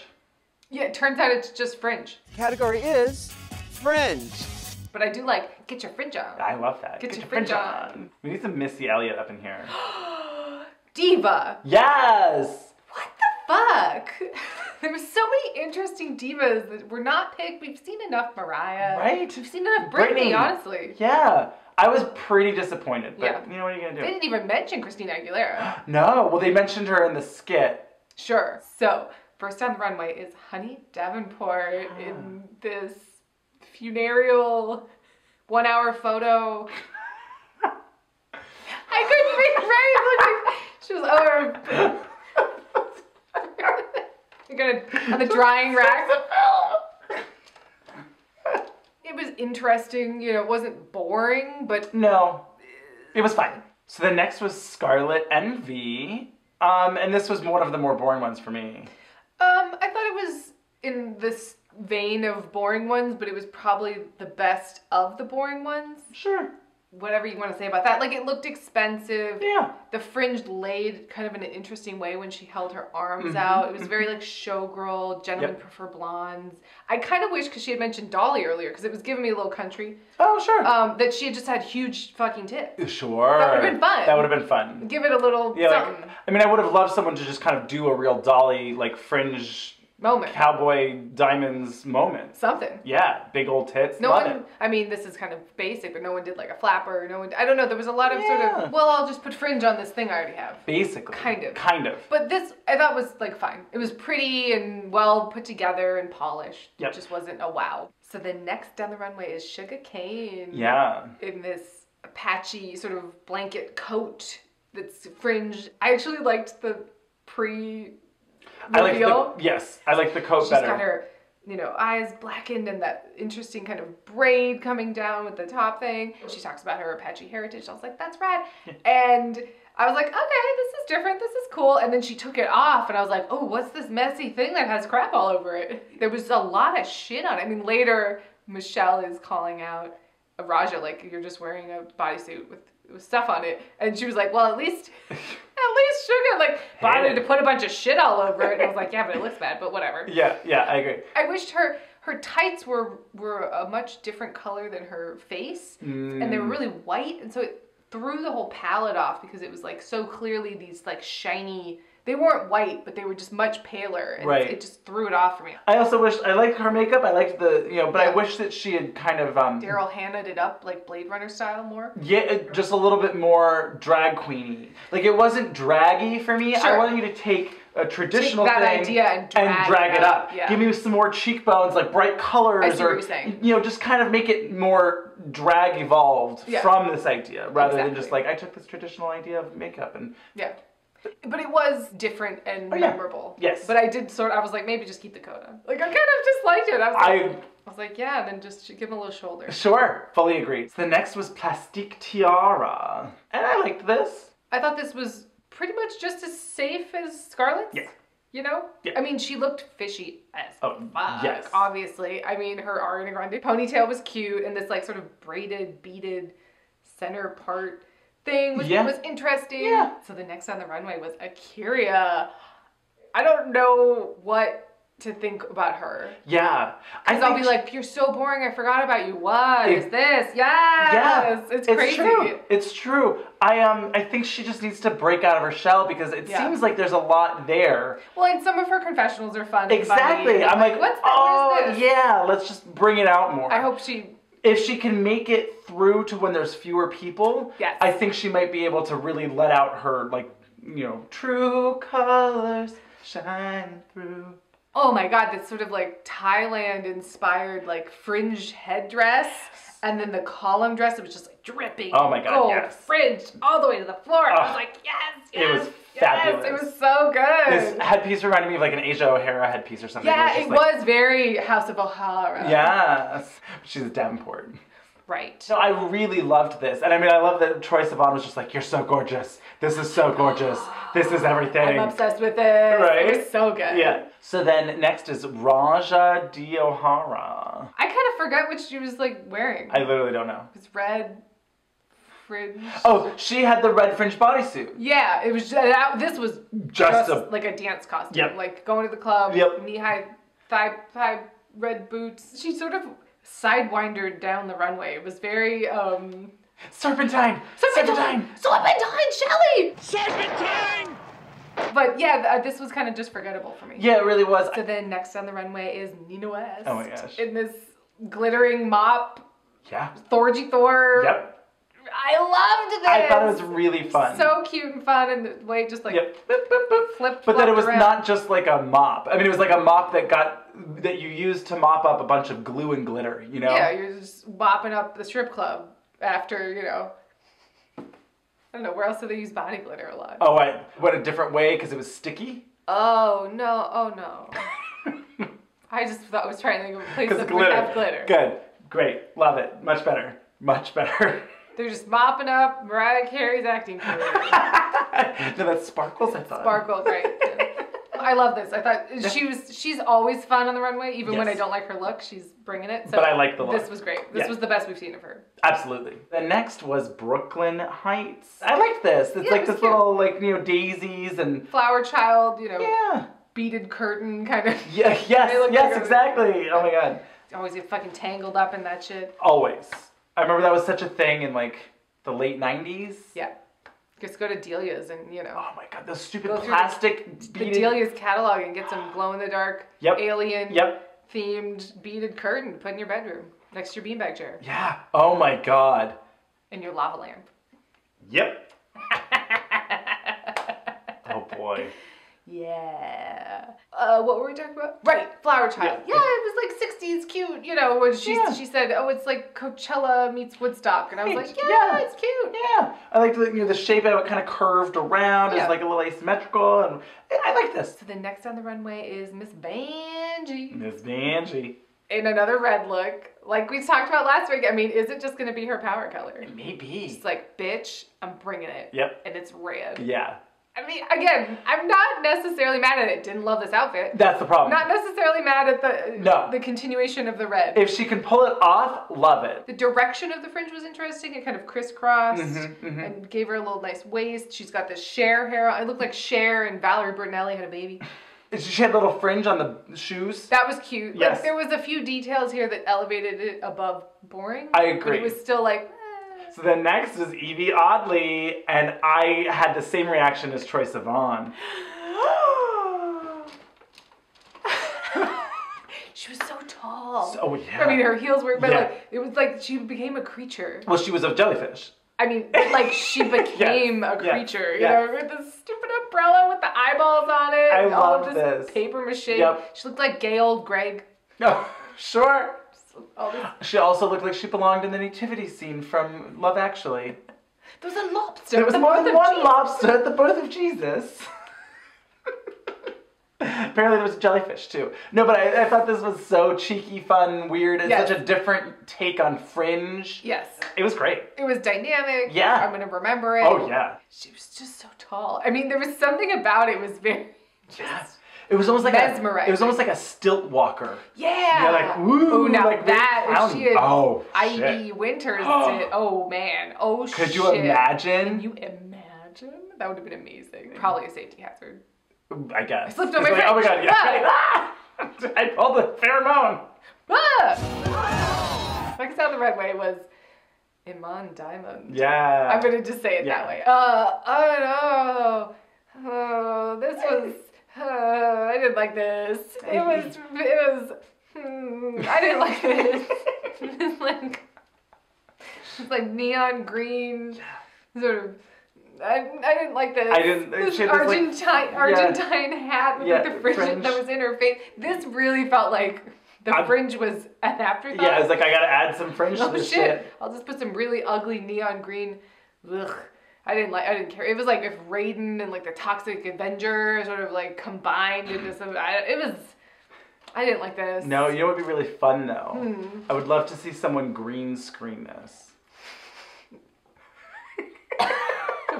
Yeah, it turns out it's just fringe. Category is fringe. But I do like, get your fringe on. I love that. Get, get your, your fringe, fringe on. on. We need some Missy Elliott up in here. Diva. Yes. What the fuck? There were so many interesting divas that were not picked. We've seen enough Mariah. Right? We've seen enough Britney, Britney. honestly. Yeah. I was pretty disappointed, but yeah. you know what are you going to do? They didn't even mention Christina Aguilera. No. Well, they mentioned her in the skit. Sure. So, first on the runway is Honey Davenport yeah. in this funereal one hour photo. I couldn't think right. She was over. You're gonna on the drying rack. It was interesting, you know, it wasn't boring, but no. It was fine. So the next was Scarlet Envy. Um, and this was one of the more boring ones for me. Um, I thought it was in this vein of boring ones, but it was probably the best of the boring ones. Sure. Whatever you want to say about that. Like, it looked expensive. Yeah. The fringe laid kind of in an interesting way when she held her arms mm-hmm. out. It was very, like, showgirl, gentlemen yep. prefer blondes. I kind of wish, because she had mentioned Dolly earlier, because it was giving me a little country. Oh, sure. Um, that she had just had huge fucking tits. Sure. That would have been fun. That would have been fun. Give it a little yeah, something. Like, I mean, I would have loved someone to just kind of do a real Dolly, like, fringe moment. Cowboy Diamonds moment. Something. Yeah, big old tits. No one, it. I mean, this is kind of basic, but no one did like a flapper. No one, I don't know, there was a lot of yeah. sort of, well, I'll just put fringe on this thing I already have. Basically. Kind of. Kind of. But this, I thought was like fine. It was pretty and well put together and polished. Yep. It just wasn't a wow. So the next down the runway is Shuga Cane. Yeah. In this patchy sort of blanket coat that's fringed. I actually liked the pre- I like the, yes, I like the coat She's better. She's got her, you know, eyes blackened and that interesting kind of braid coming down with the top thing. She talks about her Apache heritage. I was like, that's rad. And I was like, okay, this is different. This is cool. And then she took it off and I was like, oh, what's this messy thing that has crap all over it? There was a lot of shit on it. I mean, later, Michelle is calling out Ra'jah, like, you're just wearing a bodysuit with with stuff on it, and she was like, well, at least at least Shuga like bothered to put a bunch of shit all over it. And I was like, yeah, but it looks bad, but whatever. Yeah, yeah, I agree. I wished her her tights were were a much different color than her face mm. and they were really white, and so it threw the whole palette off because it was like so clearly these like shiny, they weren't white, but they were just much paler, and right. it just threw it off for me. I also wish, I liked her makeup, I liked the, you know, but yeah. I wish that she had kind of... Um, Daryl Hannah'd it up, like Blade Runner style more? Yeah, it, just a little bit more drag queen-y. Like, it wasn't draggy for me. Sure. I wanted you to take a traditional Take that thing idea and drag, and drag it up. It up. Yeah. Give me some more cheekbones, like bright colors, I see what or you're saying. You know, just kind of make it more drag evolved yeah. from this idea, rather exactly. than just like I took this traditional idea of makeup and yeah. But it was different and oh, yeah. memorable. Yes. But I did sort of, I was like, maybe just keep the coda. Like, I kind of just liked it. I was like, I, I was like yeah, then just give him a little shoulder. Sure. Fully agree. So the next was Plastique Tiara. And I liked this. I thought this was pretty much just as safe as Scarlett's. Yeah. You know? Yeah. I mean, she looked fishy as oh, fuck, yes. obviously. I mean, her Ariana Grande ponytail was cute, and this, like, sort of braided, beaded center part thing, which yeah. was interesting. Yeah. So the next on the runway was A'keria. I don't know what to think about her. Yeah. Because I'll be like, you're so boring, I forgot about you. What it, is this? Yes! Yeah. It's crazy. It's true. It's true. I, um, I think she just needs to break out of her shell because it yeah. seems like there's a lot there. Well, and some of her confessionals are fun. Exactly. And I'm like, like what's this? Oh, this? Yeah, let's just bring it out more. I hope she... If she can make it through to when there's fewer people, yes. I think she might be able to really let out her, like, you know, true colors shine through. Oh my God, this sort of like Thailand inspired like fringe headdress and then the column dress, it was just like dripping. Oh my God, gold, yes. fringe all the way to the floor. Ugh. I was like, yes, yes. It was fabulous. Yes, it was so good. This headpiece reminded me of like an Ra'jah O'Hara headpiece or something. Yeah, it was, it like, was very House of O'Hara. Yes. She's a Davenport. Right. No, I really loved this. And I mean, I love that Troye Sivan was just like, you're so gorgeous. This is so gorgeous. This is everything. I'm obsessed with it. Right? It was so good. Yeah. So then next is Ra'jah O'Hara. I kind of forgot what she was like wearing. I literally don't know. It was red. Fringe. Oh, she had the red fringe bodysuit. Yeah, it was. That, this was just, just a, like a dance costume. Yep. Like going to the club, yep. knee high, thigh high, red boots. She sort of sidewindered down the runway. It was very um serpentine, serpentine, serpentine, serpentine Shelly, serpentine. But yeah, this was kind of just forgettable for me. Yeah, it really was. So then next on the runway is Nina West. Oh my gosh! In this glittering mop. Yeah. Thorgy Thor. Yep. I loved this! I thought it was really fun. So cute and fun, and the way it just like yep. boop, boop, boop, flip, But then it was around. Not just like a mop. I mean, it was like a mop that got, that you used to mop up a bunch of glue and glitter, you know? Yeah, you're just mopping up the strip club after, you know, I don't know, where else do they use body glitter a lot? Oh, I went a different way because it was sticky? Oh, no, oh no. I just thought I was trying to think of a place that would have glitter. Good, great, love it, much better, much better. They're just mopping up Mariah Carey's acting career. No, that's Sparkles, I thought. Sparkles, right. Yeah. I love this. I thought she was, she's always fun on the runway, even yes. when I don't like her look, she's bringing it. So but I like the look. This was great. This yeah. was the best we've seen of her. Absolutely. The next was Brooke Lynn Hytes. I liked this. It's yeah, like it this cute. Little, like, you know, daisies and... Flower child, you know, yeah. beaded curtain kind of... Yeah, yes, yes, exactly. Oh my God. You always get fucking tangled up in that shit. Always. I remember that was such a thing in like the late nineties. Yeah. Just go to Delia's and, you know. Oh my God, those stupid plastic the, beaded... the Delia's catalog and get some glow-in-the-dark yep. alien yep. themed beaded curtain to put in your bedroom next to your beanbag chair. Yeah. Oh my God. And your lava lamp. Yep. Oh boy. Yeah. Uh, what were we talking about? Right, Flower Child. Yeah, yeah it was like sixties cute, you know, when she, yeah. she said, oh, it's like Coachella meets Woodstock. And I was like, yeah, yeah. it's cute. Yeah. I liked the, you know, the shape of it kind of curved around. Yeah. It's like a little asymmetrical. And I like this. So the next on the runway is Miss Vangie. Miss Vangie. In another red look. Like we talked about last week, I mean, is it just going to be her power color? It may be. She's like, bitch, I'm bringing it. Yep. And it's red. Yeah. I mean, again, I'm not necessarily mad at it. Didn't love this outfit. That's the problem. Not necessarily mad at the no. the continuation of the red. If she can pull it off, love it. The direction of the fringe was interesting. It kind of crisscrossed mm-hmm, mm-hmm. and gave her a little nice waist. She's got this Cher hair. It looked like Cher and Valerie Bertinelli had a baby. She had a little fringe on the shoes. That was cute. Yes. Like, there was a few details here that elevated it above boring. I agree. But it was still like... So the next was Yvie Oddly, and I had the same reaction as Troye Sivan. She was so tall. Oh, so, yeah. I mean, her heels were, but yeah. like, it was like she became a creature. Well, she was a jellyfish. I mean, like she became yes. a creature, yeah. you yeah. know, with this stupid up umbrella with the eyeballs on it. I and love all of this. this. Paper mache. Yep. She looked like gay old Greg. No, sure. She also looked like she belonged in the nativity scene from Love Actually. There was a lobster. There was the more than one Jesus. lobster at the birth of Jesus. Apparently there was a jellyfish too. No, but I, I thought this was so cheeky, fun, weird. It's yes. such a different take on Fringe. Yes. It was great. It was dynamic. Yeah. I'm going to remember it. Oh, yeah. She was just so tall. I mean, there was something about it was very... Yes. It was almost like mesmerizing. A, it was almost like a stilt walker. Yeah. Yeah, like woo. Ooh, now like, that she had oh, Ivy Winters. Oh. Did, oh man. Oh shit. Could you imagine? Can you imagine? That would have been amazing. Probably a safety hazard. I guess. I slipped on my like, oh my god! Yeah. Ah! Ah! I pulled the pheromone. Ah! Next out the red way was Iman Diamond. Yeah. I'm gonna just say it yeah. that way. Uh oh no. Oh, this was. Uh, I didn't like this. It was, it was, hmm, I didn't like this. It's like, it's like neon green, sort of, I, I didn't like this. I didn't, this Argentine, like, Argentine yeah, hat with yeah, like the fringe, fringe that was in her face. This really felt like the I'm, fringe was an afterthought. Yeah, it's like, I gotta add some fringe oh, to this shit. shit. I'll just put some really ugly neon green, ugh. I didn't like, I didn't care. It was like if Raiden and like the Toxic Avenger sort of like combined into some, I, it was, I didn't like this. No, you know what would be really fun though? Hmm. I would love to see someone green screen this. There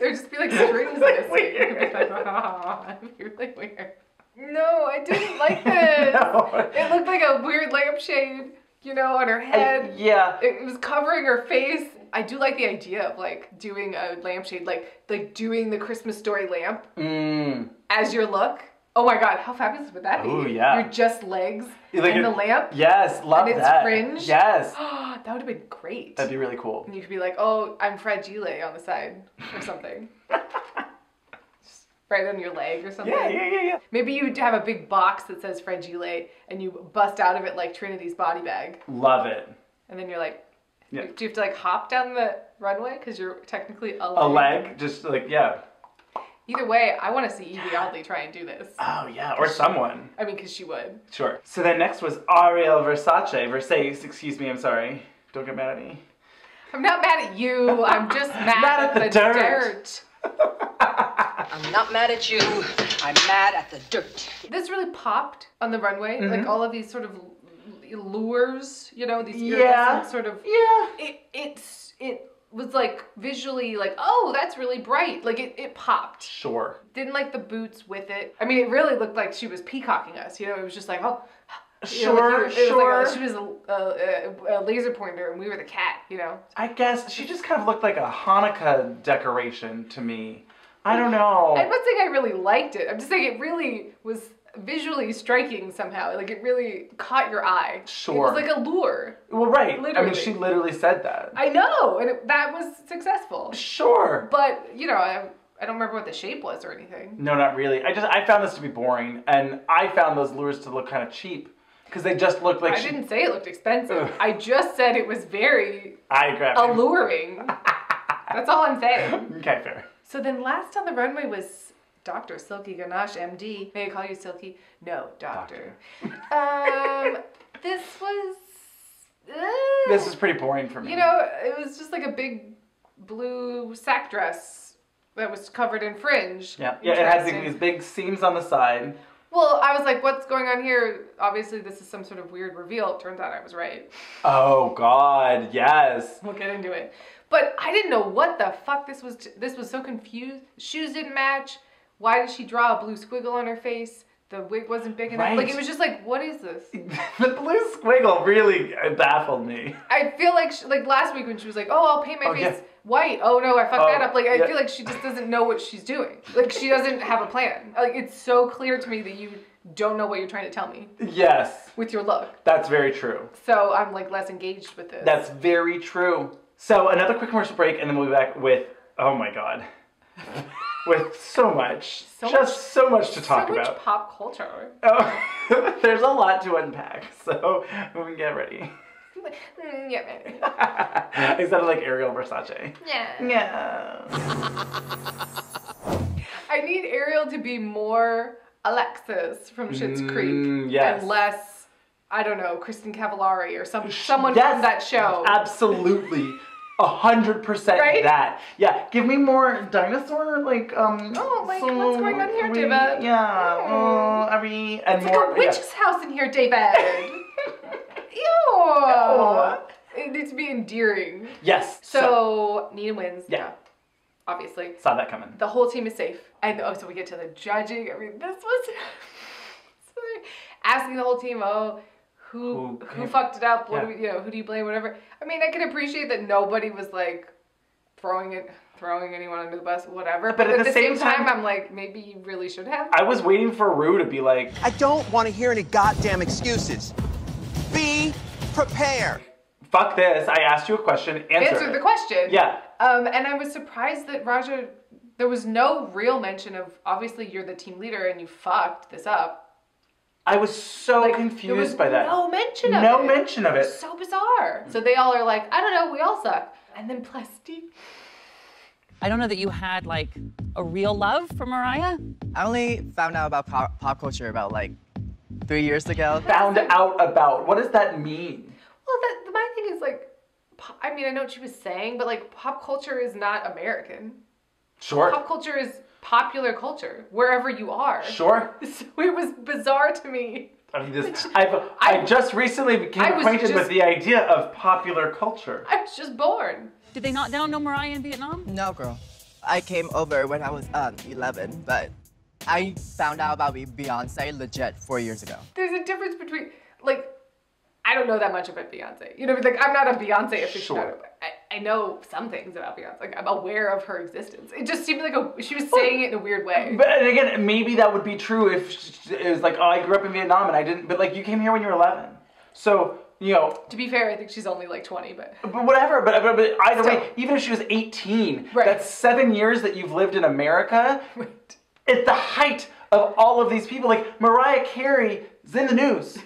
would just be like strings like missing. It'd be like, oh, it'd be really weird. No, I didn't like this. No. It looked like a weird lampshade, you know, on her head. I, yeah. It was covering her face. I do like the idea of like doing a lampshade, like like doing the Christmas Story lamp mm. as your look. Oh my God, how fabulous would that be? Oh yeah. Your just legs like and the lamp. Yes, love and that. And it's fringe. Yes. That would have been great. That'd be really cool. And you could be like, oh, I'm fragile on the side or something. Right on your leg or something. Yeah, yeah, yeah, yeah. Maybe you have a big box that says fragile and you bust out of it like Trinity's body bag. Love it. And then you're like, yeah. Do you have to like hop down the runway because you're technically a leg? A leg, just like, yeah. Either way, I want to see Yvie Oddly try and do this. Oh yeah, or someone. She, I mean, because she would. Sure. So then next was Ariel Versace, Versace, excuse me, I'm sorry. Don't get mad at me. I'm not mad at you, I'm just mad, mad at, at the, the dirt. dirt. I'm not mad at you, I'm mad at the dirt. This really popped on the runway, mm-hmm. like all of these sort of lures, you know, these yeah. sort of yeah it it's it was like visually like, oh, that's really bright, like it, it popped. Sure. Didn't like the boots with it. I mean, it really looked like she was peacocking us, you know. It was just like, oh sure, sure, she was a laser pointer and we were the cat, you know. I guess she just kind of looked like a Hanukkah decoration to me. I don't know. I'm not saying I really liked it, I'm just saying it really was visually striking somehow, like it really caught your eye. Sure. It was like a lure. Well, right. Literally. I mean, she literally said that. I know, and it, that was successful. Sure. But, you know, I, I don't remember what the shape was or anything. No, not really. I just, I found this to be boring, and I found those lures to look kind of cheap, because they just looked like I she... didn't say it looked expensive. Ugh. I just said it was very eye grabbing. Alluring. That's all I'm saying. Okay, fair. So then last on the runway was Doctor Silky Ganache, M D. May I call you Silky? No, doctor. doctor. um, this was... Uh, this was pretty boring for me. You know, it was just like a big blue sack dress that was covered in fringe. Yeah, yeah, it had these big seams on the side. Well, I was like, what's going on here? Obviously, this is some sort of weird reveal. It turns out I was right. Oh, God, yes. We'll get into it. But I didn't know what the fuck this was. This was so confused. Shoes didn't match. Why did she draw a blue squiggle on her face? The wig wasn't big enough. Right. Like, it was just like, what is this? The blue squiggle really baffled me. I feel like, she, like last week when she was like, oh, I'll paint my oh, face yeah. white. Oh no, I fucked oh, that up. Like, I yeah. feel like she just doesn't know what she's doing. Like, she doesn't have a plan. Like, it's so clear to me that you don't know what you're trying to tell me. Yes. With your look. That's very true. So I'm like less engaged with this. That's very true. So another quick commercial break and then we'll be back with, oh my God. With so much, so just much, so much to talk so much about. Pop culture. Oh, there's a lot to unpack, so we can get ready. like, mm, yeah, maybe. I sounded like Ariel Versace. Yeah. Yeah. I need Ariel to be more Alexis from Schitt's mm, Creek. Yes. And less, I don't know, Kristen Cavallari or some someone yes, from that show. Absolutely. A hundred percent that. Yeah, give me more dinosaur, like, um... Oh, like, so what's going on here, we, David? Yeah, oh, I mean... It's like a witch's yeah. house in here, David! Ew! Oh. It needs to be endearing. Yes. So, so Nina wins. Yeah. yeah. Obviously. Saw that coming. The whole team is safe. And, oh, so we get to the judging. I mean, this was... so asking the whole team, oh... Who, who who fucked it up? What yeah. do we, you know? Who do you blame? Whatever. I mean, I can appreciate that nobody was like throwing it, throwing anyone under the bus, whatever. But, but at, at the same, same time, time, I'm like, maybe you really should have. I was waiting for Rue to be like, I don't want to hear any goddamn excuses. Be prepared. Fuck this! I asked you a question. Answer Answered it. the question. Yeah. Um, and I was surprised that Ra'jah. There was no real mention of obviously you're the team leader and you fucked this up. I was so like, confused was by that. No mention of no it. No mention of it. It's so bizarre. So they all are like, I don't know, we all suck. And then Plastique. I don't know that you had like a real love for Mariah. I only found out about pop, pop culture about like three years ago. Found out about? What does that mean? Well, that, my thing is like, I mean, I know what she was saying, but like pop culture is not American. Sure. Pop culture is popular culture, wherever you are. Sure. So it was bizarre to me. I mean, this, I've, I, I just recently became acquainted just, with the idea of popular culture. I was just born. Did they not they don't know Mariah in Vietnam? No, girl. I came over when I was um, eleven, but I found out about Beyonce legit four years ago. There's a difference between, like, I don't know that much about Beyonce. You know, like I'm not a Beyonce aficionado. Sure. I, I know some things about Beyonce. Like I'm aware of her existence. It just seemed like a, she was saying it in a weird way. But again, maybe that would be true if she, it was like, oh, I grew up in Vietnam and I didn't. But like, you came here when you were eleven, so you know. To be fair, I think she's only like twenty, but. But whatever. But but, but either Still. way, even if she was eighteen, right. that's seven years that you've lived in America. Right. It's the height of all of these people. Like Mariah Carey is in the news.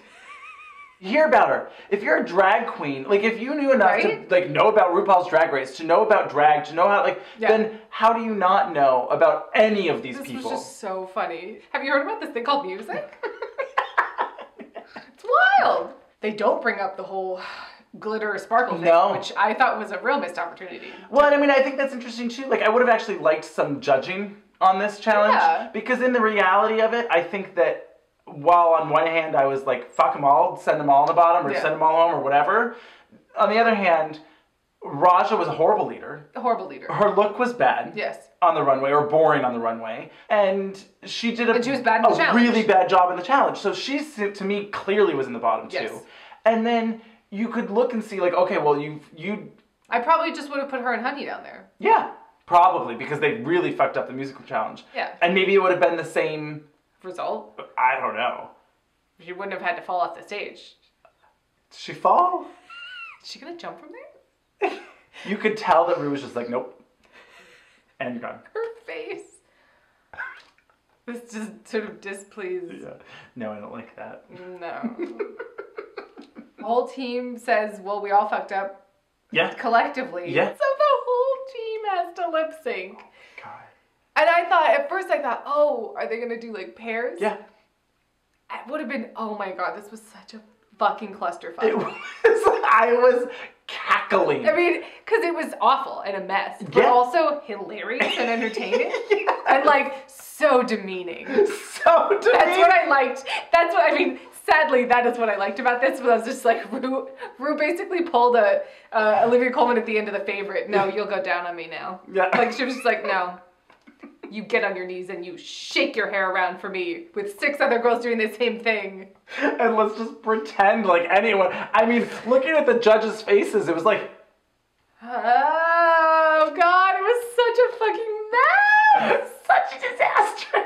You hear about her. If you're a drag queen, like if you knew enough right? to like know about RuPaul's Drag Race, to know about drag, to know how like yeah. then how do you not know about any of these this people? This was just so funny. Have you heard about this thing called music? It's wild. They don't bring up the whole glitter sparkle thing, no. which I thought was a real missed opportunity. Well, and I mean, I think that's interesting too. Like I would have actually liked some judging on this challenge yeah. because in the reality of it, I think that while on one hand I was like, fuck them all, send them all in the bottom, or yeah. send them all home, or whatever. On the other hand, Ra'jah was a horrible leader. A horrible leader. Her look was bad. Yes. On the runway, or boring on the runway. And she did a, and she was bad in the a really bad job in the challenge. So she, to me, clearly was in the bottom yes. too. And then you could look and see like, okay, well, you... you. I probably just would have put her and Honey down there. Yeah, probably, because they really fucked up the musical challenge. Yeah. And maybe it would have been the same... result? I don't know. She wouldn't have had to fall off the stage. Did she fall? Is she gonna jump from there? You could tell that Rue was just like, nope. And gone. Her face. This just sort of displeased. Yeah. No, I don't like that. No. The whole team says, well, we all fucked up. Yeah. Collectively. Yeah. So the whole team has to lip sync. Oh, God. And I thought, at first I thought, oh, are they going to do like pairs? Yeah. It would have been, oh my God, this was such a fucking clusterfuck. It was, I was cackling. I mean, because it was awful and a mess, but yeah. also hilarious and entertaining. Yeah. And like, so demeaning. So demeaning. That's what I liked. That's what, I mean, sadly, that is what I liked about this, but I was just like, Rue, Rue basically pulled a uh, Olivia Colman at the end of The Favorite. No, you'll go down on me now. Yeah. Like, she was just like, no. You get on your knees and you shake your hair around for me with six other girls doing the same thing. And let's just pretend like anyone. I mean, looking at the judges' faces, it was like... Oh, God, it was such a fucking mess! Such a disaster!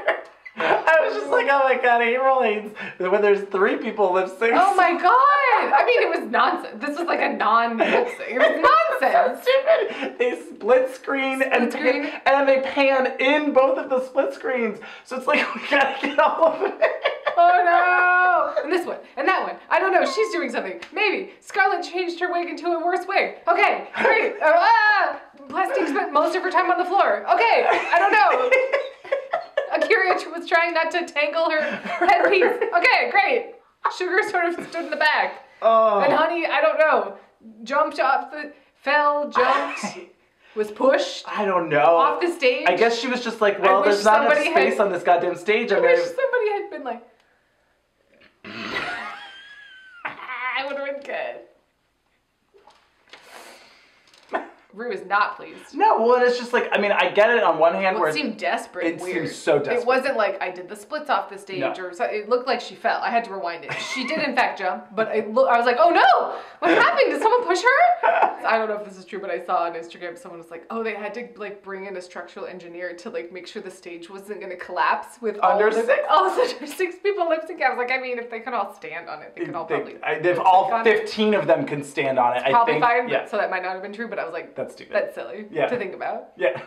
I was just like, oh my God, he really... When there's three people lip sync. Oh my God! I mean, it was nonsense. This was like a non-lip sync. It was nonsense. It was so stupid. They split screen split and screen. Pan, and they pan in both of the split screens. So it's like, we gotta get all of it. Oh no! And the this one and that one. I don't know. She's doing something. Maybe. Scarlett changed her wig into a worse wig. Okay. Great. uh, ah, Plastique spent most of her time on the floor. Okay. I don't know. A'keria was trying not to tangle her headpiece. Okay. Great. Sugar sort of stood in the back. Oh. And Honey, I don't know, jumped off the, fell, jumped. I... was pushed. I don't know. Off the stage. I guess she was just like, well, there's not enough space had, on this goddamn stage. I, I wish have... somebody had been like, I would have been good. Rue is not pleased. No, well, it's just like, I mean, I get it on one hand well, where it seemed desperate. It weird. seemed so desperate. It wasn't like I did the splits off the stage no. or so. It looked like she fell. I had to rewind it. She did, in fact, jump, but it lo I was like, oh no! What happened? Did someone push her? I don't know if this is true, but I saw on Instagram someone was like, oh, they had to like bring in a structural engineer to like make sure the stage wasn't going to collapse with under all, six. The, all the six people lip sync. I was like, I mean, if they could all stand on it, they could all they, probably. I, if all fifteen of them can stand on it, it's I probably think. Probably fine, yeah. So that might not have been true, but I was like, that's stupid. That's silly yeah. to think about. Yeah.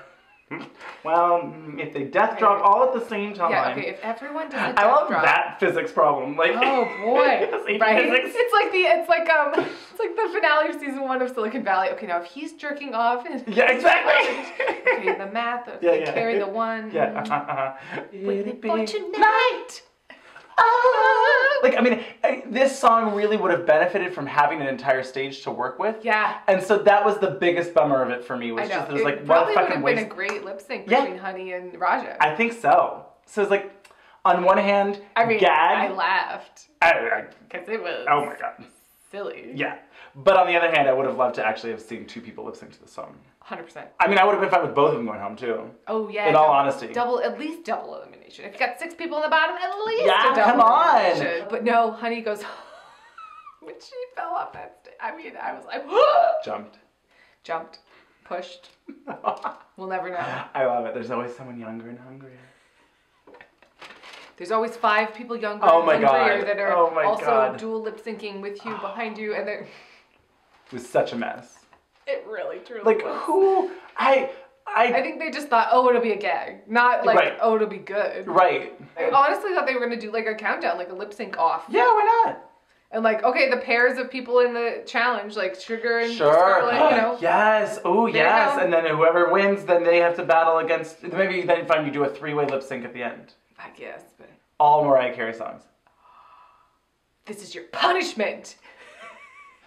Well, if they death okay. drop all at the same time. Yeah, okay, if everyone does a death I love drop, that physics problem. Like, oh boy. Right? Physics. It's like the it's like um it's like the finale of season one of Silicon Valley. Okay, now if he's jerking off and yeah, exactly. Okay, the math of yeah, yeah. carry the one. Yeah. Uh-huh, uh-huh. With it for tonight. Ah. Like, I mean, I, this song really would have benefited from having an entire stage to work with. Yeah. And so that was the biggest bummer of it for me, was just it was like, it probably what a fucking would have waste. Been a great lip sync between yeah. Honey and Ra'jah. I think so. So it's like, on one hand, I mean, gag. I laughed. Because it was. Oh my god. Silly. Yeah. But on the other hand, I would have loved to actually have seen two people lip sync to the song. one hundred percent. I mean, I would have been fine with both of them going home, too. Oh, yeah. In double, all honesty. Double, at least double elimination. If you got six people in the bottom, at least yeah, a double come on. Elimination. But no, Honey goes, when she fell off that stage, I mean, I was like, jumped. Jumped. Pushed. We'll never know. I love it. There's always someone younger and hungrier. There's always five people younger oh and hungrier God. That are oh also God. Dual lip syncing with you behind you. And they're... It was such a mess. It really, truly like was. Who I, I I think they just thought, oh, it'll be a gag, not like right. oh, it'll be good. Right. I honestly thought they were gonna do like a countdown, like a lip sync off. Yeah, why not? And like, okay, the pairs of people in the challenge, like Sugar and sure. Scarlet, you know. Yes. Oh, yes. And then whoever wins, then they have to battle against. Maybe then find you do a three-way lip sync at the end. I guess, but all Mariah Carey songs. This is your punishment.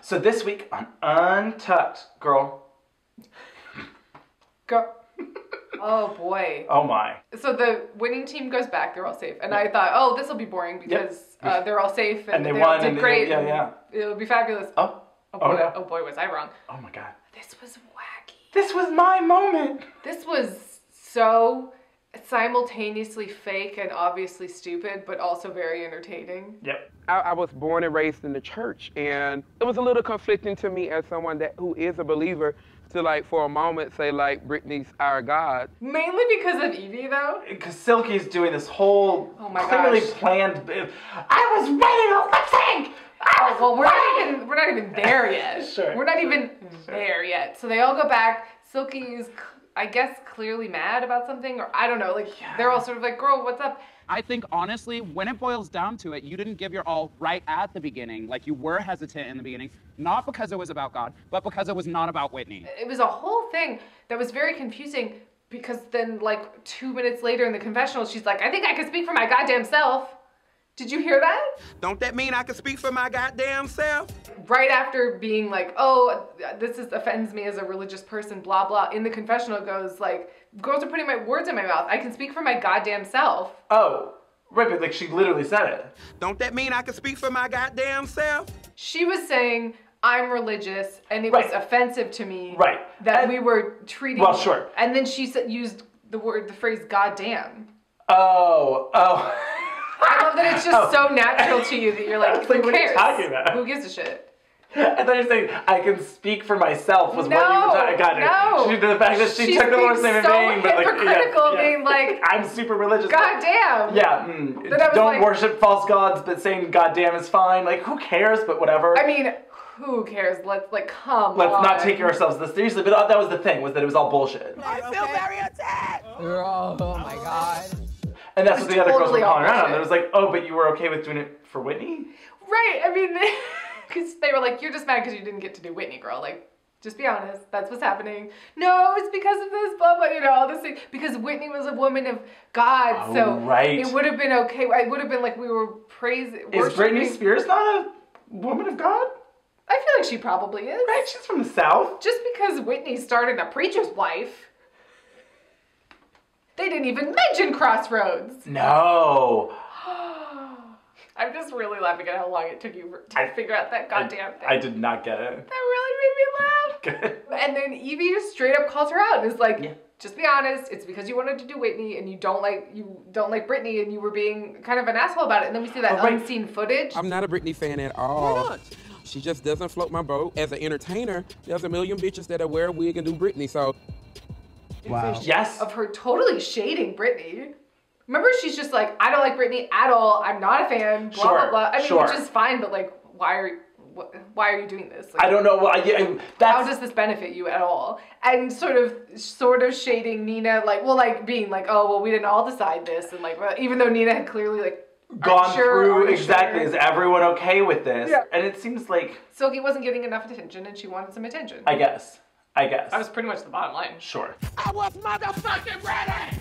So this week on Untucked, girl. Girl. Oh boy. Oh my. So the winning team goes back. They're all safe. And yeah. I thought, oh, this will be boring because yep. uh, they're all safe and, and they, they won all did and great. They, yeah, yeah. It'll be fabulous. Oh. Oh boy, oh, no. oh boy, was I wrong. Oh my god. This was wacky. This was my moment. This was so simultaneously fake and obviously stupid, but also very entertaining. Yep. I, I was born and raised in the church, and it was a little conflicting to me as someone that who is a believer to like for a moment say like Britney's our God. Mainly because of Yvie though. Because Silky's doing this whole oh my clearly gosh. Planned. I was ready to lip sync. Oh, well, we're not even we're not even there yet. Sure. We're not even sure. there yet. So they all go back. Silky is. I guess clearly mad about something, or I don't know, like yeah. they're all sort of like, girl, what's up? I think honestly, when it boils down to it, you didn't give your all right at the beginning. Like you were hesitant in the beginning, not because it was about God, but because it was not about Whitney. It was a whole thing that was very confusing because then like two minutes later in the confessional, she's like, I think I can speak for my goddamn self. Did you hear that? Don't that mean I can speak for my goddamn self? Right after being like, oh, this is, offends me as a religious person, blah, blah, in the confessional goes like, girls are putting my words in my mouth. I can speak for my goddamn self. Oh, right, but like she literally said it. Don't that mean I can speak for my goddamn self? She was saying, I'm religious, and it right. was offensive to me right. that and, we were treating well, sure. And then she used the word, the phrase goddamn. Oh, oh. I love that it's just oh. so natural to you that you're like, who like, what cares? Are you talking about? Who gives a shit? I thought you were saying, I can speak for myself was no, what you were talking about. No, she, the fact that she She's took the Lord's name in vain, but like, hypocritical, yeah, yeah. being like, I'm super religious. God damn. Yeah, mm, don't like, worship false gods, but saying God damn is fine. Like, who cares, but whatever. I mean, who cares? Let's, like, come Let's on. Let's not take ourselves this seriously, but that was the thing, was that it was all bullshit. I feel very attacked. Oh, oh my god. And that's what the totally other girls were calling her out on. It was like, oh, but you were okay with doing it for Whitney? Right, I mean, because they were like, you're just mad because you didn't get to do Whitney, girl. Like, just be honest, that's what's happening. No, it's because of this, blah, blah, you know, all this thing. Because Whitney was a woman of God, oh, so right. It would have been okay. It would have been like we were praising, Is Britney Spears not a woman of God? I feel like she probably is. Right, she's from the South. Just because Whitney started a preacher's wife. They didn't even mention Crossroads. No. I'm just really laughing at how long it took you to I, figure out that goddamn I, thing. I did not get it. That really made me laugh. And then Yvie just straight up calls her out and is like, yeah. Just be honest, it's because you wanted to do Whitney and you don't like you don't like Britney and you were being kind of an asshole about it. And then we see that oh, right. unseen footage. I'm not a Britney fan at all. Why not? She just doesn't float my boat. As an entertainer, there's a million bitches that wear a wig and do Britney, so. Wow. Yes. Of her totally shading Britney. Remember, she's just like, I don't like Britney at all. I'm not a fan. Blah sure. blah blah. I mean, sure. Which is fine, but like, why are why are you doing this? Like, I don't know. Why, yeah, that's... How does this benefit you at all? And sort of sort of shading Nina, like, well, like being like, oh, well, we didn't all decide this, and like, well, even though Nina had clearly like. Gone sure, through exactly. Sure. Is everyone okay with this? Yeah. And it seems like Silky wasn't getting enough attention, and she wanted some attention. I guess. I guess. That was pretty much the bottom line. Sure. I was motherfucking ready!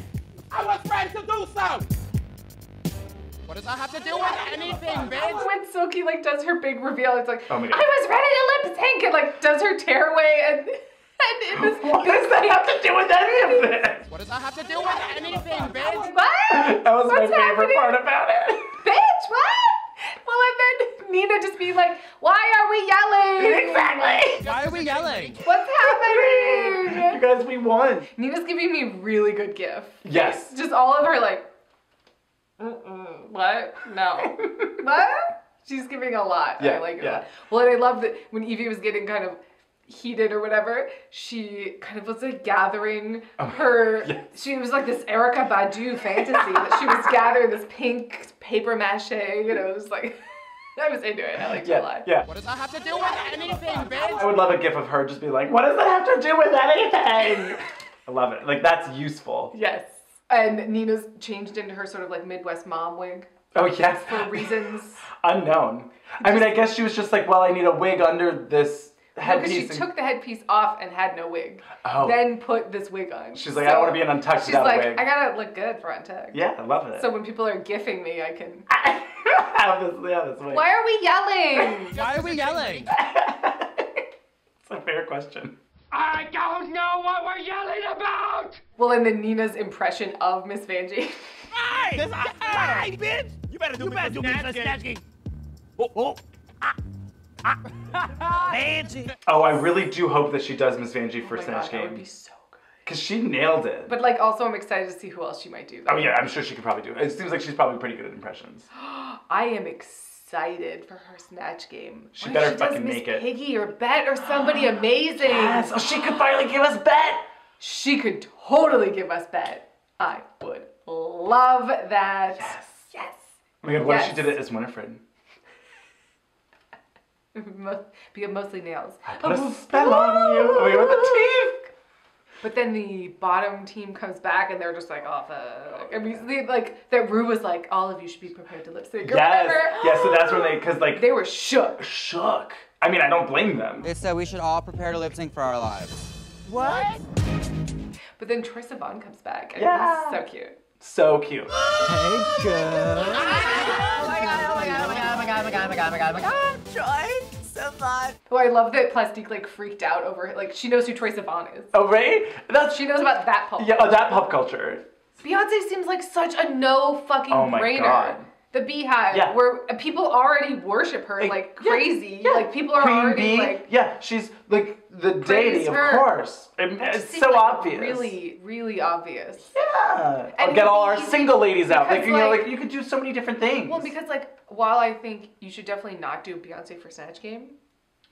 I was ready to do so! What does that have to do with anything, bitch? When Silky like does her big reveal, it's like, oh my God. I was ready to lip sync! And like does her tearaway and, and it was- What does that have to do with any of this? What does that have to do with anything, bitch? What? That was What's my favorite happening? part about it. Bitch, what? Well, and then Nina just be like, why are we yelling? Exactly. Why are we yelling? What's happening? You guys, we won. Nina's giving me really good gif. Yes. Just all of her like, mm-mm, what? No. What? She's giving a lot. Yeah, I like it yeah. a lot. Well, and I love that when Yvie was getting kind of heated or whatever, she kind of was like gathering oh, her, yes. she was like this Erykah Badu fantasy that she was gathering this pink paper mache, you know, it was like, I was into it, I liked yeah, it a lot. Yeah. What does that have to do with anything, bitch? I would love a gif of her just be like, what does that have to do with anything? I love it, like that's useful. Yes. And Nina's changed into her sort of like Midwest mom wig. Oh yes. For reasons. Unknown. Just, I mean, I guess she was just like, well, I need a wig under this Because she and... took the headpiece off and had no wig. Oh. Then put this wig on. She's like, so I don't want to be an untucked without like, a wig. She's like, I gotta look good for untucked. Yeah, I love it. So when people are gifting me, I can... have this, yeah, this wig. Why are we yelling? Why are we yelling? It's a fair question. I don't know what we're yelling about! Well, and then Nina's impression of Miss Vangie. Right! This I, I, I, bitch! You better do you me better do me for snatching. Oh, oh. Ah. Vangie. Oh, I really do hope that she does Miss Vangie oh for Snatch Game. That would be so good. Because she nailed it. But like, also, I'm excited to see who else she might do. Though. Oh yeah, I'm sure she could probably do it. It seems like she's probably pretty good at impressions. I am excited for her Snatch Game. She what better she fucking does make it. Piggy or Bet or somebody amazing. Yes. Oh, she could finally give us Bet. She could totally give us Bet. I would love that. Yes. Yes. Oh my God, what yes. if she did it as Winifred? Because mostly nails. I put a spell on you. We were the team. But then the bottom team comes back and they're just like, oh, fuck. I mean, they, like, that Rue was like, all of you should be prepared to lip sync. Yes. Yes, so that's when they, because like. They were shook. Shook. I mean, I don't blame them. They said we should all prepare to lip sync for our lives. What? But then Troye Sivan comes back and yeah. he's so cute. So cute. Hey, girl. Oh my God, oh my God, oh my God, oh my God, oh my God, oh my God, oh my God, oh my God. Troye Sivan. Oh, I love that Plastique like freaked out over it. Like, she knows who Troye Sivan is. Oh, right? That's, she knows about that pop culture. Yeah, oh, that pop culture. Beyonce seems like such a no fucking brainer. Oh my brainer. God. The Beehive, yeah. where people already worship her like, like crazy. Yeah, yeah. Like, people are Queen already Bee. like. Yeah, she's like the deity, of course. It, it's so like, obvious. Really, really obvious. Yeah. And get all our single ladies out. Like, you like, know, like, you could do so many different things. Well, because, like, while I think you should definitely not do Beyonce for Snatch Game.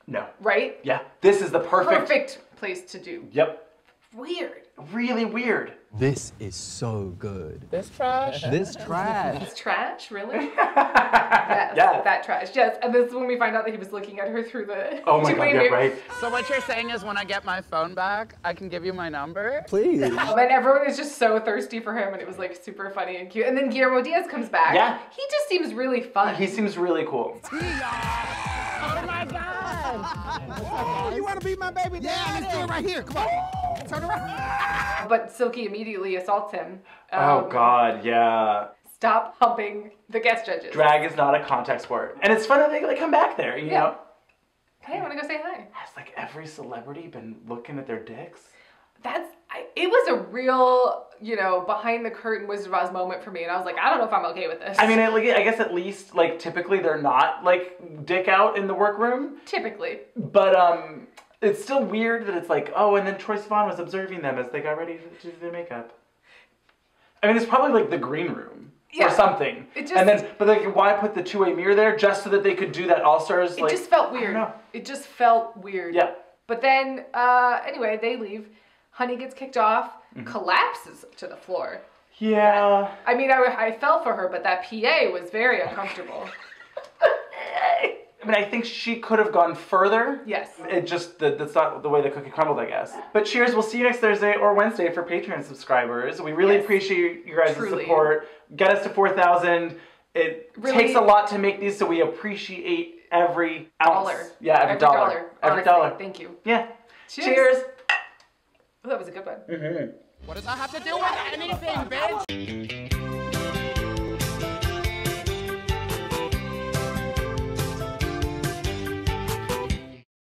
No. Right? Yeah. This is the perfect. Perfect place to do. Yep. Weird. really weird. This is so good. This trash? This trash. This trash, really? Yes, yeah. That trash, yes. And this is when we find out that he was looking at her through the... Oh my God, yeah, right. So what you're saying is when I get my phone back, I can give you my number? Please. And everyone is just so thirsty for him, and it was like super funny and cute. And then Guillermo Diaz comes back. Yeah. He just seems really fun. He seems really cool. Oh my God. Oh, you want to be my baby? Yeah, let's do it right here, come on. Turn around. But Silky immediately assaults him. Um, oh God, yeah. Stop humping the guest judges. Drag is not a context word. And it's fun that they like, come back there, you yeah. know? Hey, I want to go say hi. Has like every celebrity been looking at their dicks? That's, I, it was a real, you know, behind the curtain Wizard of Oz moment for me, and I was like, I don't know if I'm okay with this. I mean, I, I guess at least, like, typically they're not, like, dick out in the workroom. Typically. But, um, it's still weird that it's like, oh, and then Troye Sivan was observing them as they got ready to do their makeup. I mean, it's probably, like, the green room. Yeah. Or something. It just, and then, but like, why put the two-way mirror there? Just so that they could do that All-Stars, like... It just felt weird. I don't know. It just felt weird. Yeah. But then, uh, anyway, they leave. Honey gets kicked off, mm-hmm. collapses to the floor. Yeah. I mean, I, I fell for her, but that P A was very uncomfortable. I mean, I think she could have gone further. Yes. It just, that, that's not the way the cookie crumbled, I guess. But cheers, we'll see you next Thursday or Wednesday for Patreon subscribers. We really yes. appreciate your guys' Truly. support. Get us to four thousand. It really takes a lot to make these, so we appreciate every ounce. Dollar. Yeah, every, every dollar. dollar. Every dollar. Thank you. Yeah. Cheers. Cheers. Well, that was a good one. Mm-hmm. What does that have to do with anything, bitch?